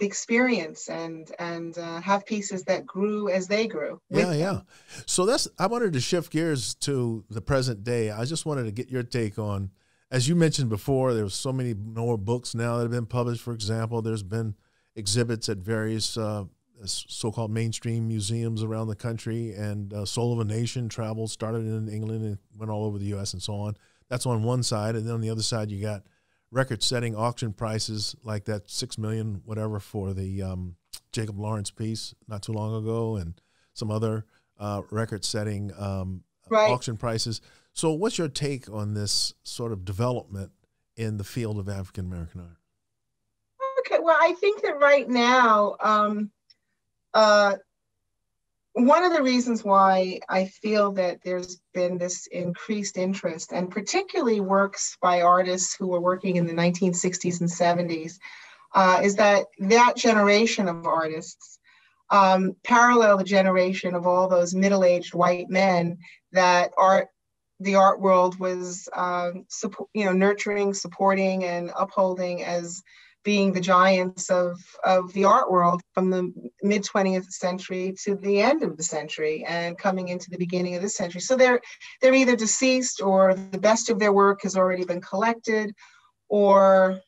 the experience and and uh, have pieces that grew as they grew. Yeah, yeah. So that's, I wanted to shift gears to the present day. I just wanted to get your take on, as you mentioned before, there's so many more books now that have been published. For example, there's been exhibits at various uh, so-called mainstream museums around the country, and uh, Soul of a Nation travel started in England and went all over the U S and so on. That's on one side, and then on the other side you got record-setting auction prices like that six million whatever for the um, Jacob Lawrence piece not too long ago, and some other uh, record-setting um, right. auction prices. So what's your take on this sort of development in the field of African-American art? Okay, well, I think that right now, um, uh, one of the reasons why I feel that there's been this increased interest, and particularly works by artists who were working in the nineteen sixties and seventies, uh, is that that generation of artists um, parallel the generation of all those middle-aged white men that art, the art world was um, support, you know, nurturing, supporting, and upholding as being the giants of, of the art world from the mid twentieth century to the end of the century and coming into the beginning of this century. So they're, they're either deceased, or the best of their work has already been collected, or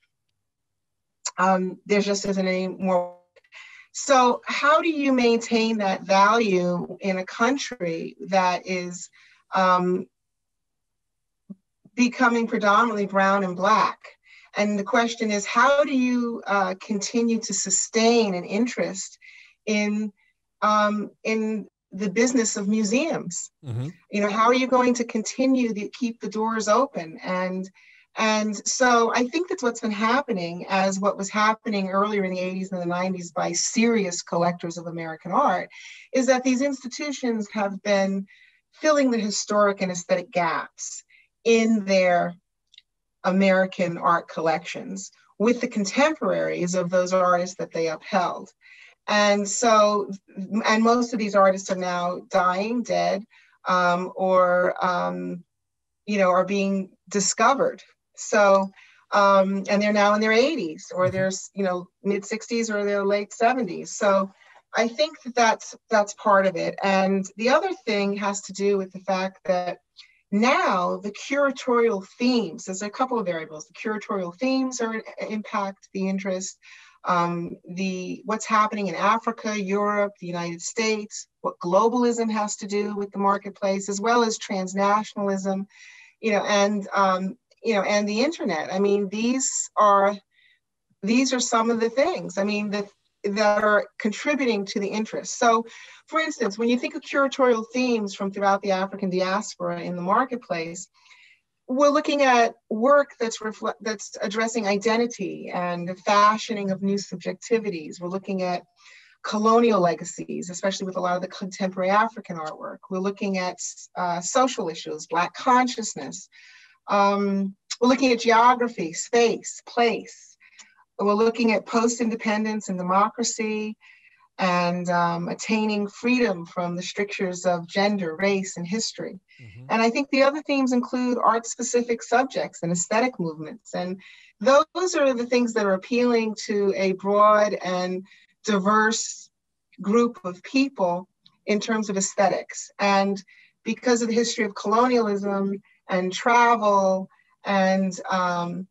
um, there just isn't any more. So how do you maintain that value in a country that is um, becoming predominantly brown and black? And the question is, how do you uh, continue to sustain an interest in um, in the business of museums? Mm-hmm. You know, how are you going to continue to keep the doors open? And and so I think that's what's been happening, as what was happening earlier in the eighties and the nineties by serious collectors of American art, is that these institutions have been filling the historic and aesthetic gaps in their American art collections with the contemporaries of those artists that they upheld. And so, and most of these artists are now dying, dead, um, or, um, you know, are being discovered. So, um, and they're now in their eighties or their, you know, mid sixties or their late seventies. So I think that that's, that's part of it. And the other thing has to do with the fact that now the curatorial themes, there's a couple of variables. The curatorial themes are impact the interest, um, the what's happening in Africa, Europe, the United States, what globalism has to do with the marketplace, as well as transnationalism, you know, and um, you know, and the internet. I mean, these are these are some of the things. I mean, the that are contributing to the interest. So, for instance, when you think of curatorial themes from throughout the African diaspora in the marketplace, we're looking at work that's that's addressing identity and the fashioning of new subjectivities. We're looking at colonial legacies, especially with a lot of the contemporary African artwork. We're looking at uh, social issues, Black consciousness. Um, we're looking at geography, space, place. We're looking at post-independence and democracy and um, attaining freedom from the strictures of gender, race, and history. Mm-hmm. And I think the other themes include art-specific subjects and aesthetic movements. And those are the things that are appealing to a broad and diverse group of people in terms of aesthetics. And because of the history of colonialism and travel and um,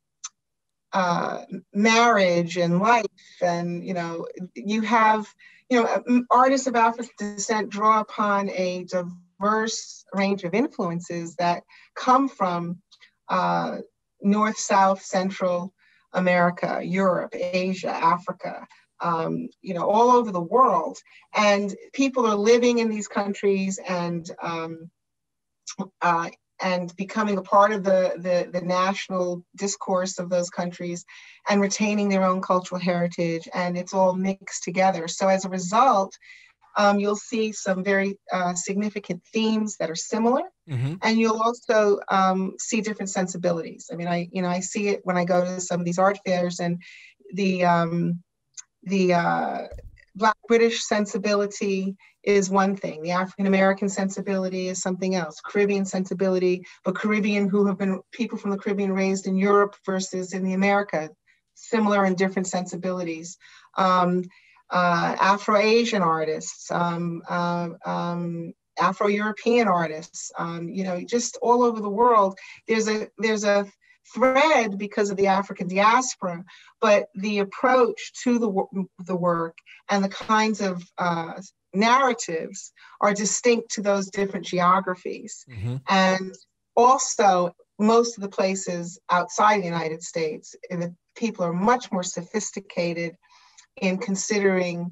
uh marriage and life, and you know you have you know artists of African descent draw upon a diverse range of influences that come from uh North, South, Central America, Europe, Asia, Africa, um you know all over the world. And people are living in these countries and um uh and becoming a part of the, the, the national discourse of those countries and retaining their own cultural heritage, and it's all mixed together. So as a result, um, you'll see some very uh, significant themes that are similar, mm-hmm. and you'll also um, see different sensibilities. I mean, I, you know, I see it when I go to some of these art fairs, and the, um, the uh, Black British sensibility is one thing. The African American sensibility is something else. Caribbean sensibility, but Caribbean who have been people from the Caribbean raised in Europe versus in the America, similar and different sensibilities. Um, uh, Afro-Asian artists, um, uh, um, Afro-European artists, um, you know, just all over the world. There's a there's a thread because of the African diaspora, but the approach to the the work and the kinds of uh, narratives are distinct to those different geographies. Mm-hmm. And also most of the places outside the United States, the people are much more sophisticated in considering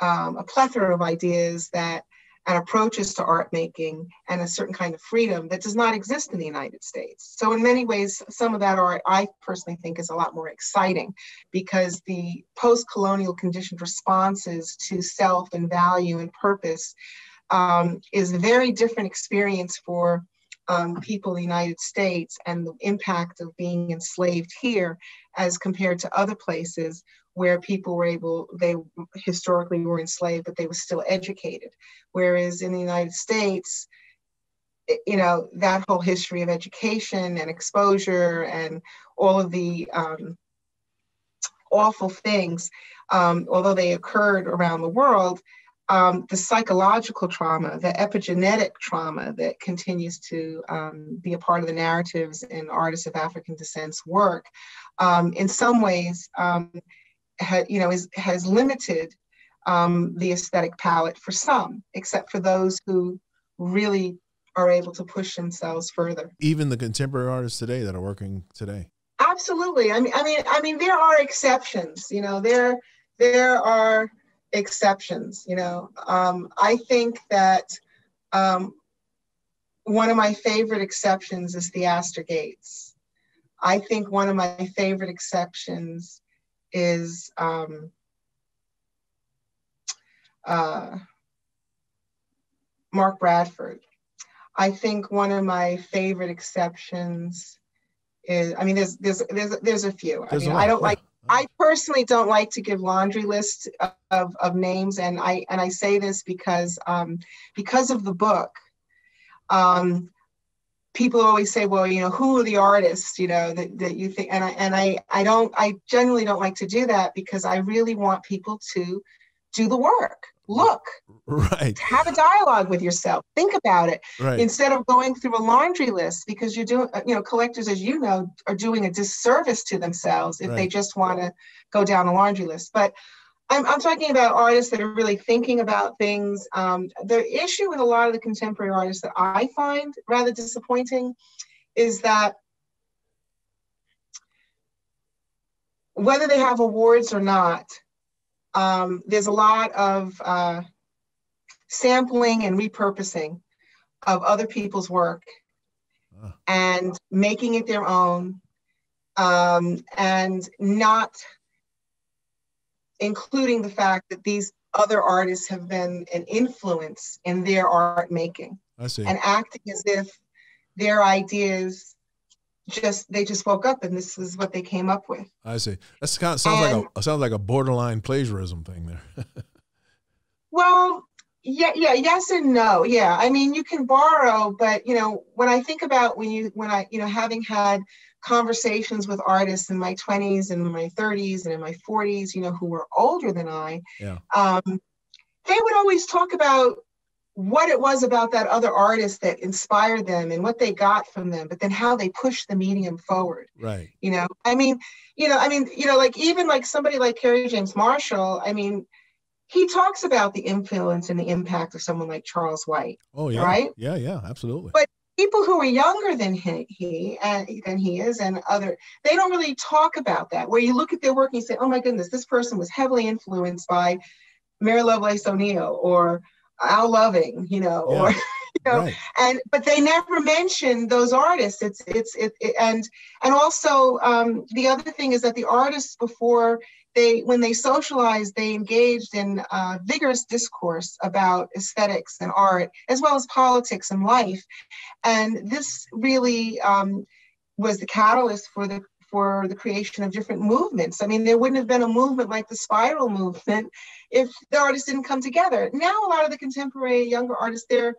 um, a plethora of ideas that and approaches to art making and a certain kind of freedom that does not exist in the United States. So in many ways, some of that art I personally think is a lot more exciting because the post-colonial conditioned responses to self and value and purpose um, is a very different experience for um, people in the United States, and the impact of being enslaved here as compared to other places where people were able, they historically were enslaved, but they were still educated. Whereas in the United States, you know, that whole history of education and exposure and all of the um, awful things, um, although they occurred around the world, um, the psychological trauma, the epigenetic trauma that continues to um, be a part of the narratives in artists of African descent's work, um, in some ways, um, Ha, you know, is, has limited um, the aesthetic palette for some, except for those who really are able to push themselves further. Even the contemporary artists today that are working today. Absolutely. I mean, I mean, I mean, there are exceptions. You know, there there are exceptions. You know, um, I think that um, one of my favorite exceptions is the Astor Gates. I think one of my favorite exceptions is um, uh, Mark Bradford. I think one of my favorite exceptions is, I mean, there's there's there's there's a few. There's I mean, I don't like. I personally don't like to give laundry lists of of names, and I and I say this because um, because of the book, um, people always say, well, you know, who are the artists, you know, that, that you think, and I, and I, I don't, I generally don't like to do that, because I really want people to do the work. Look, right. Have a dialogue with yourself. Think about it, right. Instead of going through a laundry list, because you're doing, you know, collectors, as you know, are doing a disservice to themselves if right. they just want to go down a laundry list. But I'm, I'm talking about artists that are really thinking about things. Um, the issue with a lot of the contemporary artists that I find rather disappointing is that whether they have awards or not, Um, there's a lot of uh, sampling and repurposing of other people's work uh. and making it their own, um, and not including the fact that these other artists have been an influence in their art making. I see. And acting as if their ideas just they just woke up and this is what they came up with. I see. That sounds and, like a sounds like a borderline plagiarism thing there. Well, yeah, yeah, yes and no. Yeah, I mean, you can borrow, but you know, when I think about when you when I you know having had conversations with artists in my twenties and my thirties and in my forties, you know, who were older than I, yeah, um, they would always talk about what it was about that other artist that inspired them and what they got from them, but then how they pushed the medium forward. Right. You know, I mean, you know, I mean, you know, like even like somebody like Kerry James Marshall, I mean, he talks about the influence and the impact of someone like Charles White. Oh yeah. Right. Yeah. Yeah, absolutely. But people who are younger than he, he and than he is and other, they don't really talk about that, where you look at their work and you say, oh my goodness, this person was heavily influenced by Mary Lovelace O'Neill or Al Loving, you know, yeah. or, you know, right. and, but they never mention those artists. It's, it's, it, it and, and also um, the other thing is that the artists before they, when they socialized, they engaged in uh, vigorous discourse about aesthetics and art, as well as politics and life. And this really um, was the catalyst for the, for the creation of different movements. I mean, there wouldn't have been a movement like the Spiral movement if the artists didn't come together. Now, a lot of the contemporary younger artists, they're,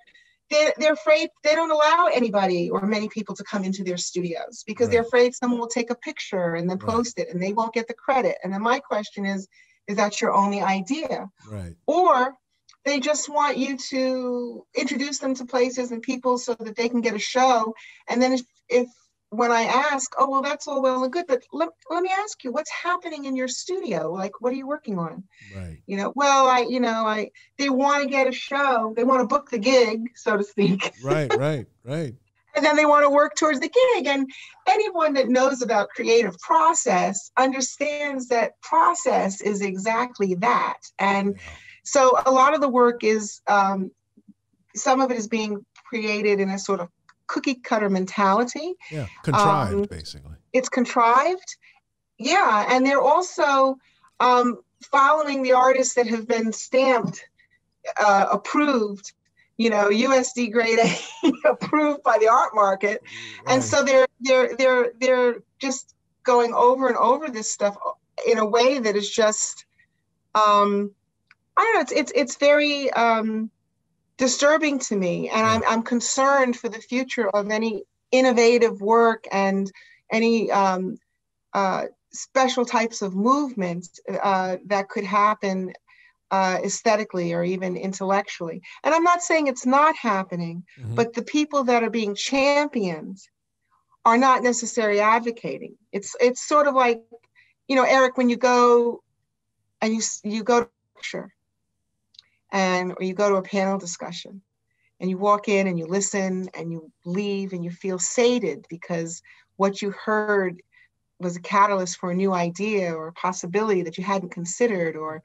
they're, they're afraid, they don't allow anybody or many people to come into their studios because right. they're afraid someone will take a picture and then right. post it and they won't get the credit. And then my question is, is that your only idea? Right. Or they just want you to introduce them to places and people so that they can get a show. And then if, if when I ask, oh, well, that's all well and good, but let, let me ask you, what's happening in your studio? Like, what are you working on? Right. You know, well, I, you know, I, they want to get a show. They want to book the gig, so to speak. Right, right, right. And then they want to work towards the gig. And anyone that knows about creative process understands that process is exactly that. And yeah. so a lot of the work is, um, some of it is being created in a sort of cookie cutter mentality. Yeah, contrived, um, basically. It's contrived. Yeah, and they're also um, following the artists that have been stamped, uh, approved, you know, U S D grade A, approved by the art market, right. and so they're they're they're they're just going over and over this stuff in a way that is just, um, I don't know, it's it's it's very. Um, disturbing to me, and I'm, I'm concerned for the future of any innovative work and any um, uh, special types of movements uh, that could happen uh, aesthetically or even intellectually. And I'm not saying it's not happening, mm-hmm. but the people that are being champions are not necessarily advocating. It's it's sort of like, you know, Eric, when you go and you, you go to lecture, and or you go to a panel discussion and you walk in and you listen and you leave and you feel sated because what you heard was a catalyst for a new idea or a possibility that you hadn't considered, or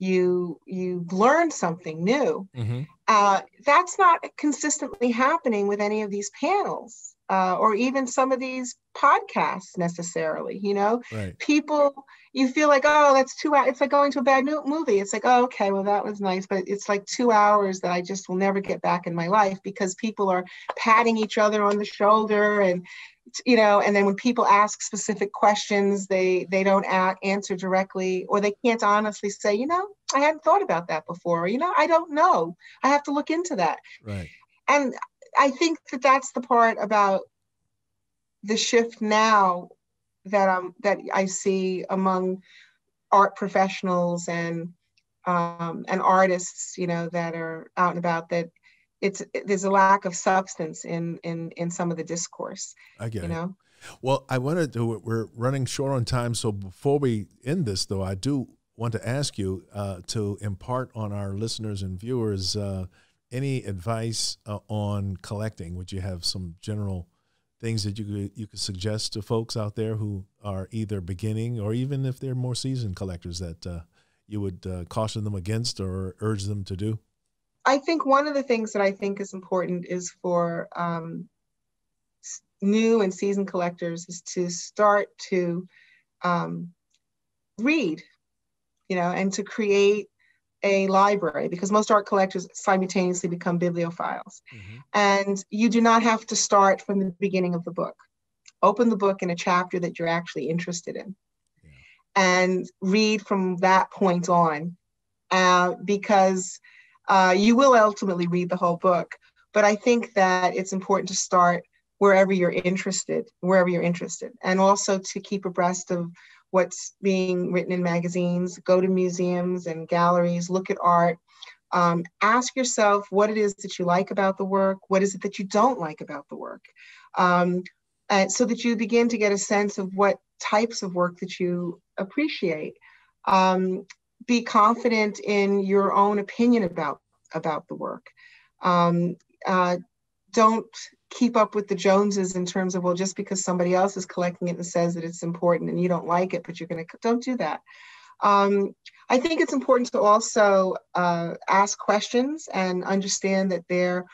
you you learned something new. Mm-hmm. Uh, that's not consistently happening with any of these panels uh, or even some of these podcasts necessarily, you know? Right. People... you feel like, oh, that's two hours. It's like going to a bad movie. It's like, oh, okay, well, that was nice. But it's like two hours that I just will never get back in my life because people are patting each other on the shoulder. And, you know, and then when people ask specific questions, they, they don't answer directly, or they can't honestly say, you know, I hadn't thought about that before. Or, you know, I don't know. I have to look into that. Right. And I think that that's the part about the shift now that I'm, that I see among art professionals and um, and artists, you know, that are out and about, that it's there's a lack of substance in in in some of the discourse. I get you know? It. Well, I want to do it. We're running short on time, so before we end this, though, I do want to ask you uh, to impart on our listeners and viewers uh, any advice uh, on collecting. Would you have some general things that you could, you could suggest to folks out there who are either beginning, or even if they're more seasoned collectors, that uh, you would uh, caution them against or urge them to do? I think one of the things that I think is important is for um, new and seasoned collectors is to start to um, read, you know, and to create a library, because most art collectors simultaneously become bibliophiles. Mm-hmm. And you do not have to start from the beginning of the book. Open the book in a chapter that you're actually interested in, yeah, and read from that point on, uh, because uh, you will ultimately read the whole book. But I think that it's important to start wherever you're interested, wherever you're interested, and also to keep abreast of what's being written in magazines, go to museums and galleries, look at art, um, ask yourself what it is that you like about the work, what is it that you don't like about the work, um, and so that you begin to get a sense of what types of work that you appreciate. Um, be confident in your own opinion about, about the work. Um, uh, don't keep up with the Joneses in terms of, well, just because somebody else is collecting it and says that it's important and you don't like it, but you're going to, don't do that. Um, I think it's important to also uh, ask questions and understand that they're,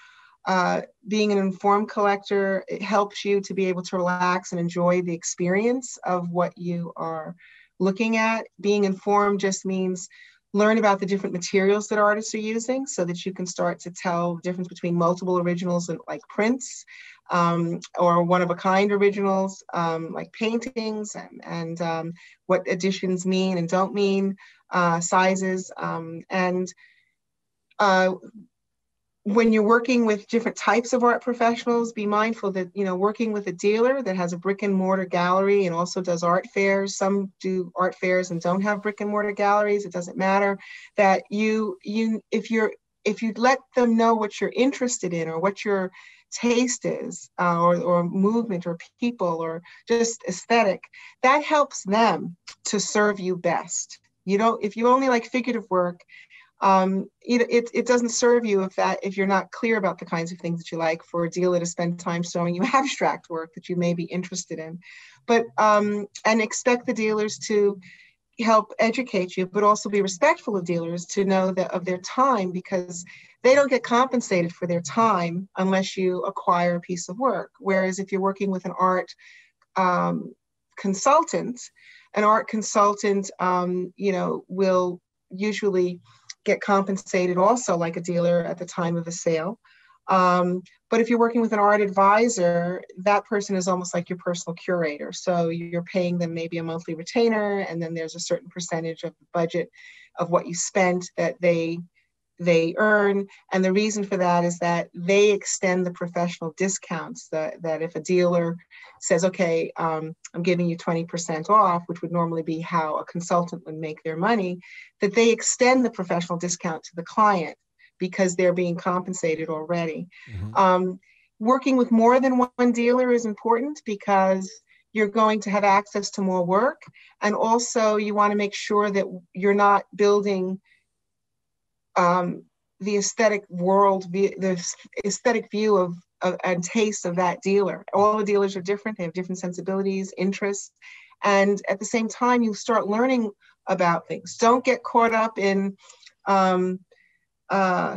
uh, being an informed collector, it helps you to be able to relax and enjoy the experience of what you are looking at. Being informed just means learn about the different materials that artists are using, so that you can start to tell the difference between multiple originals and like prints, um, or one-of-a-kind originals, um, like paintings, and, and um, what editions mean and don't mean, uh, sizes. Um, and uh, when you're working with different types of art professionals, be mindful that, you know, working with a dealer that has a brick and mortar gallery and also does art fairs, some do art fairs and don't have brick and mortar galleries, it doesn't matter, that you, you if you're, if you let them know what you're interested in or what your taste is, uh, or, or movement or people or just aesthetic, that helps them to serve you best. You don't, if you only like figurative work, Um, it, it, it doesn't serve you if that, if you're not clear about the kinds of things that you like, for a dealer to spend time showing you abstract work that you may be interested in. But, um, and expect the dealers to help educate you, but also be respectful of dealers, to know that of their time, because they don't get compensated for their time unless you acquire a piece of work. Whereas if you're working with an art um, consultant, an art consultant, um, you know, will usually get compensated also like a dealer at the time of the sale. Um, but if you're working with an art advisor, that person is almost like your personal curator. So you're paying them maybe a monthly retainer, and then there's a certain percentage of the budget of what you spent that they, they earn. And the reason for that is that they extend the professional discounts, that, that if a dealer says, okay, um, I'm giving you twenty percent off, which would normally be how a consultant would make their money, that they extend the professional discount to the client because they're being compensated already. Mm-hmm. Um, working with more than one dealer is important because you're going to have access to more work. And also you want to make sure that you're not building Um, the aesthetic world, the aesthetic view of, of and taste of that dealer. All the dealers are different. They have different sensibilities, interests. And at the same time, you start learning about things. Don't get caught up in um, uh,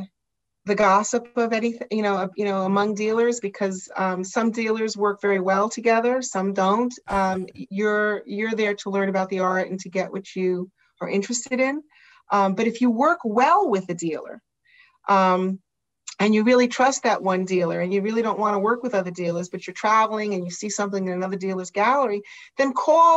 the gossip of anything, you know, you know, among dealers, because um, some dealers work very well together. Some don't. Um, you're, you're there to learn about the art and to get what you are interested in. Um, but if you work well with a dealer, um, and you really trust that one dealer, and you really don't want to work with other dealers, but you're traveling and you see something in another dealer's gallery, then call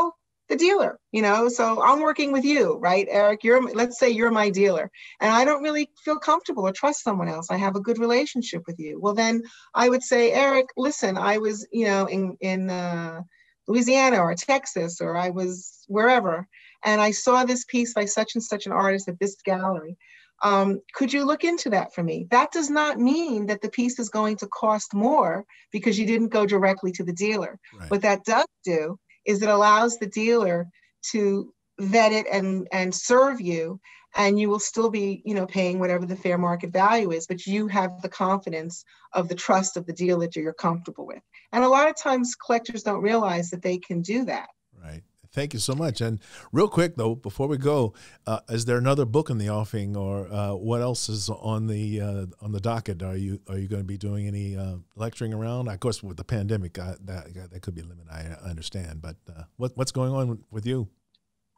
the dealer, you know, so I'm working with you, right, Eric? You're, let's say you're my dealer, and I don't really feel comfortable or trust someone else. I have a good relationship with you. Well, then I would say, Eric, listen, I was, you know, in, in uh, Louisiana or Texas, or I was wherever, and I saw this piece by such and such an artist at this gallery. Um, could you look into that for me? That does not mean that the piece is going to cost more because you didn't go directly to the dealer. Right. What that does do is it allows the dealer to vet it and, and serve you, and you will still be, you know, paying whatever the fair market value is, but you have the confidence of the trust of the dealer that you're comfortable with. And a lot of times collectors don't realize that they can do that. Right. Thank you so much. And real quick, though, before we go, uh, is there another book in the offing, or uh, what else is on the uh, on the docket? Are you are you going to be doing any uh, lecturing around? Of course, with the pandemic, I, that that could be a limit. I understand, but uh, what what's going on with you?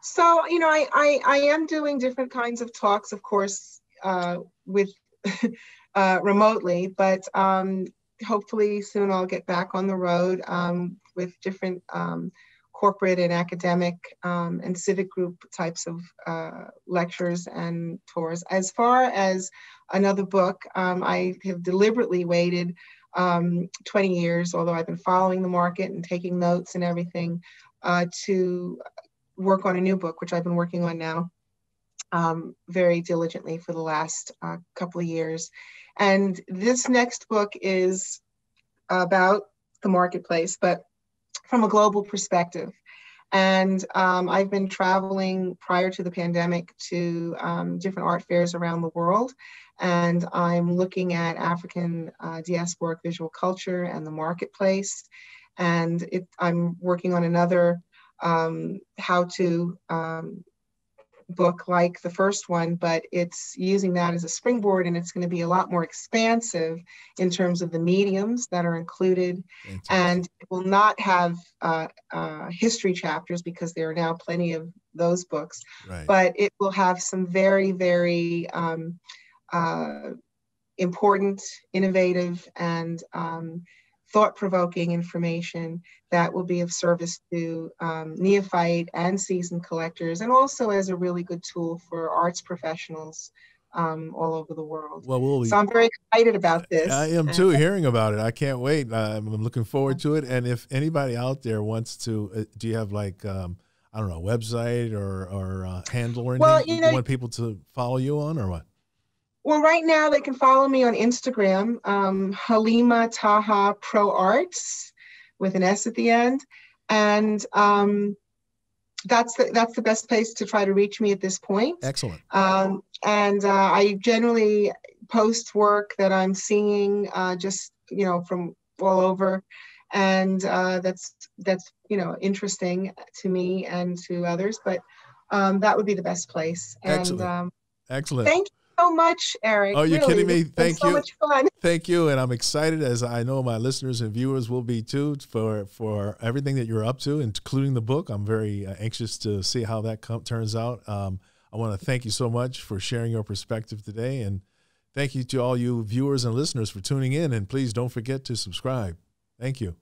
So you know, I I, I am doing different kinds of talks, of course, uh, with uh, remotely, but um, hopefully soon I'll get back on the road um, with different. Um, corporate and academic um, and civic group types of uh, lectures and tours. As far as another book, um, I have deliberately waited um, twenty years, although I've been following the market and taking notes and everything, uh, to work on a new book, which I've been working on now um, very diligently for the last uh, couple of years. And this next book is about the marketplace, but from a global perspective. And um, I've been traveling prior to the pandemic to um, different art fairs around the world. And I'm looking at African uh, diasporic visual culture and the marketplace. And it, I'm working on another um, how-to um, book like the first one, but it's using that as a springboard, and it's going to be a lot more expansive in terms of the mediums that are included. Fantastic. And it will not have uh, uh, history chapters because there are now plenty of those books, right. But it will have some very, very um, uh, important, innovative, and um, thought-provoking information that will be of service to um, neophyte and seasoned collectors, and also as a really good tool for arts professionals um, all over the world. Well, we'll be, so I'm very excited about this. I am too, and, hearing about it. I can't wait. I'm looking forward to it. And if anybody out there wants to, uh, do you have like, um, I don't know, a website or, or uh, handle or anything well, you, know, you want people to follow you on, or what? Well, right now they can follow me on Instagram, um, Halima Taha Pro Arts, with an S at the end, and um, that's the that's the best place to try to reach me at this point. Excellent. Um, and uh, I generally post work that I'm seeing, uh, just you know, from all over, and uh, that's that's you know interesting to me and to others. But um, that would be the best place. And, excellent. Um, Excellent. Thank you so much, Eric. Oh, you're really kidding me. Thank you. So much fun. Thank you. And I'm excited, as I know my listeners and viewers will be too, for, for everything that you're up to, including the book. I'm very anxious to see how that come, turns out. Um, I want to thank you so much for sharing your perspective today. And thank you to all you viewers and listeners for tuning in. And please don't forget to subscribe. Thank you.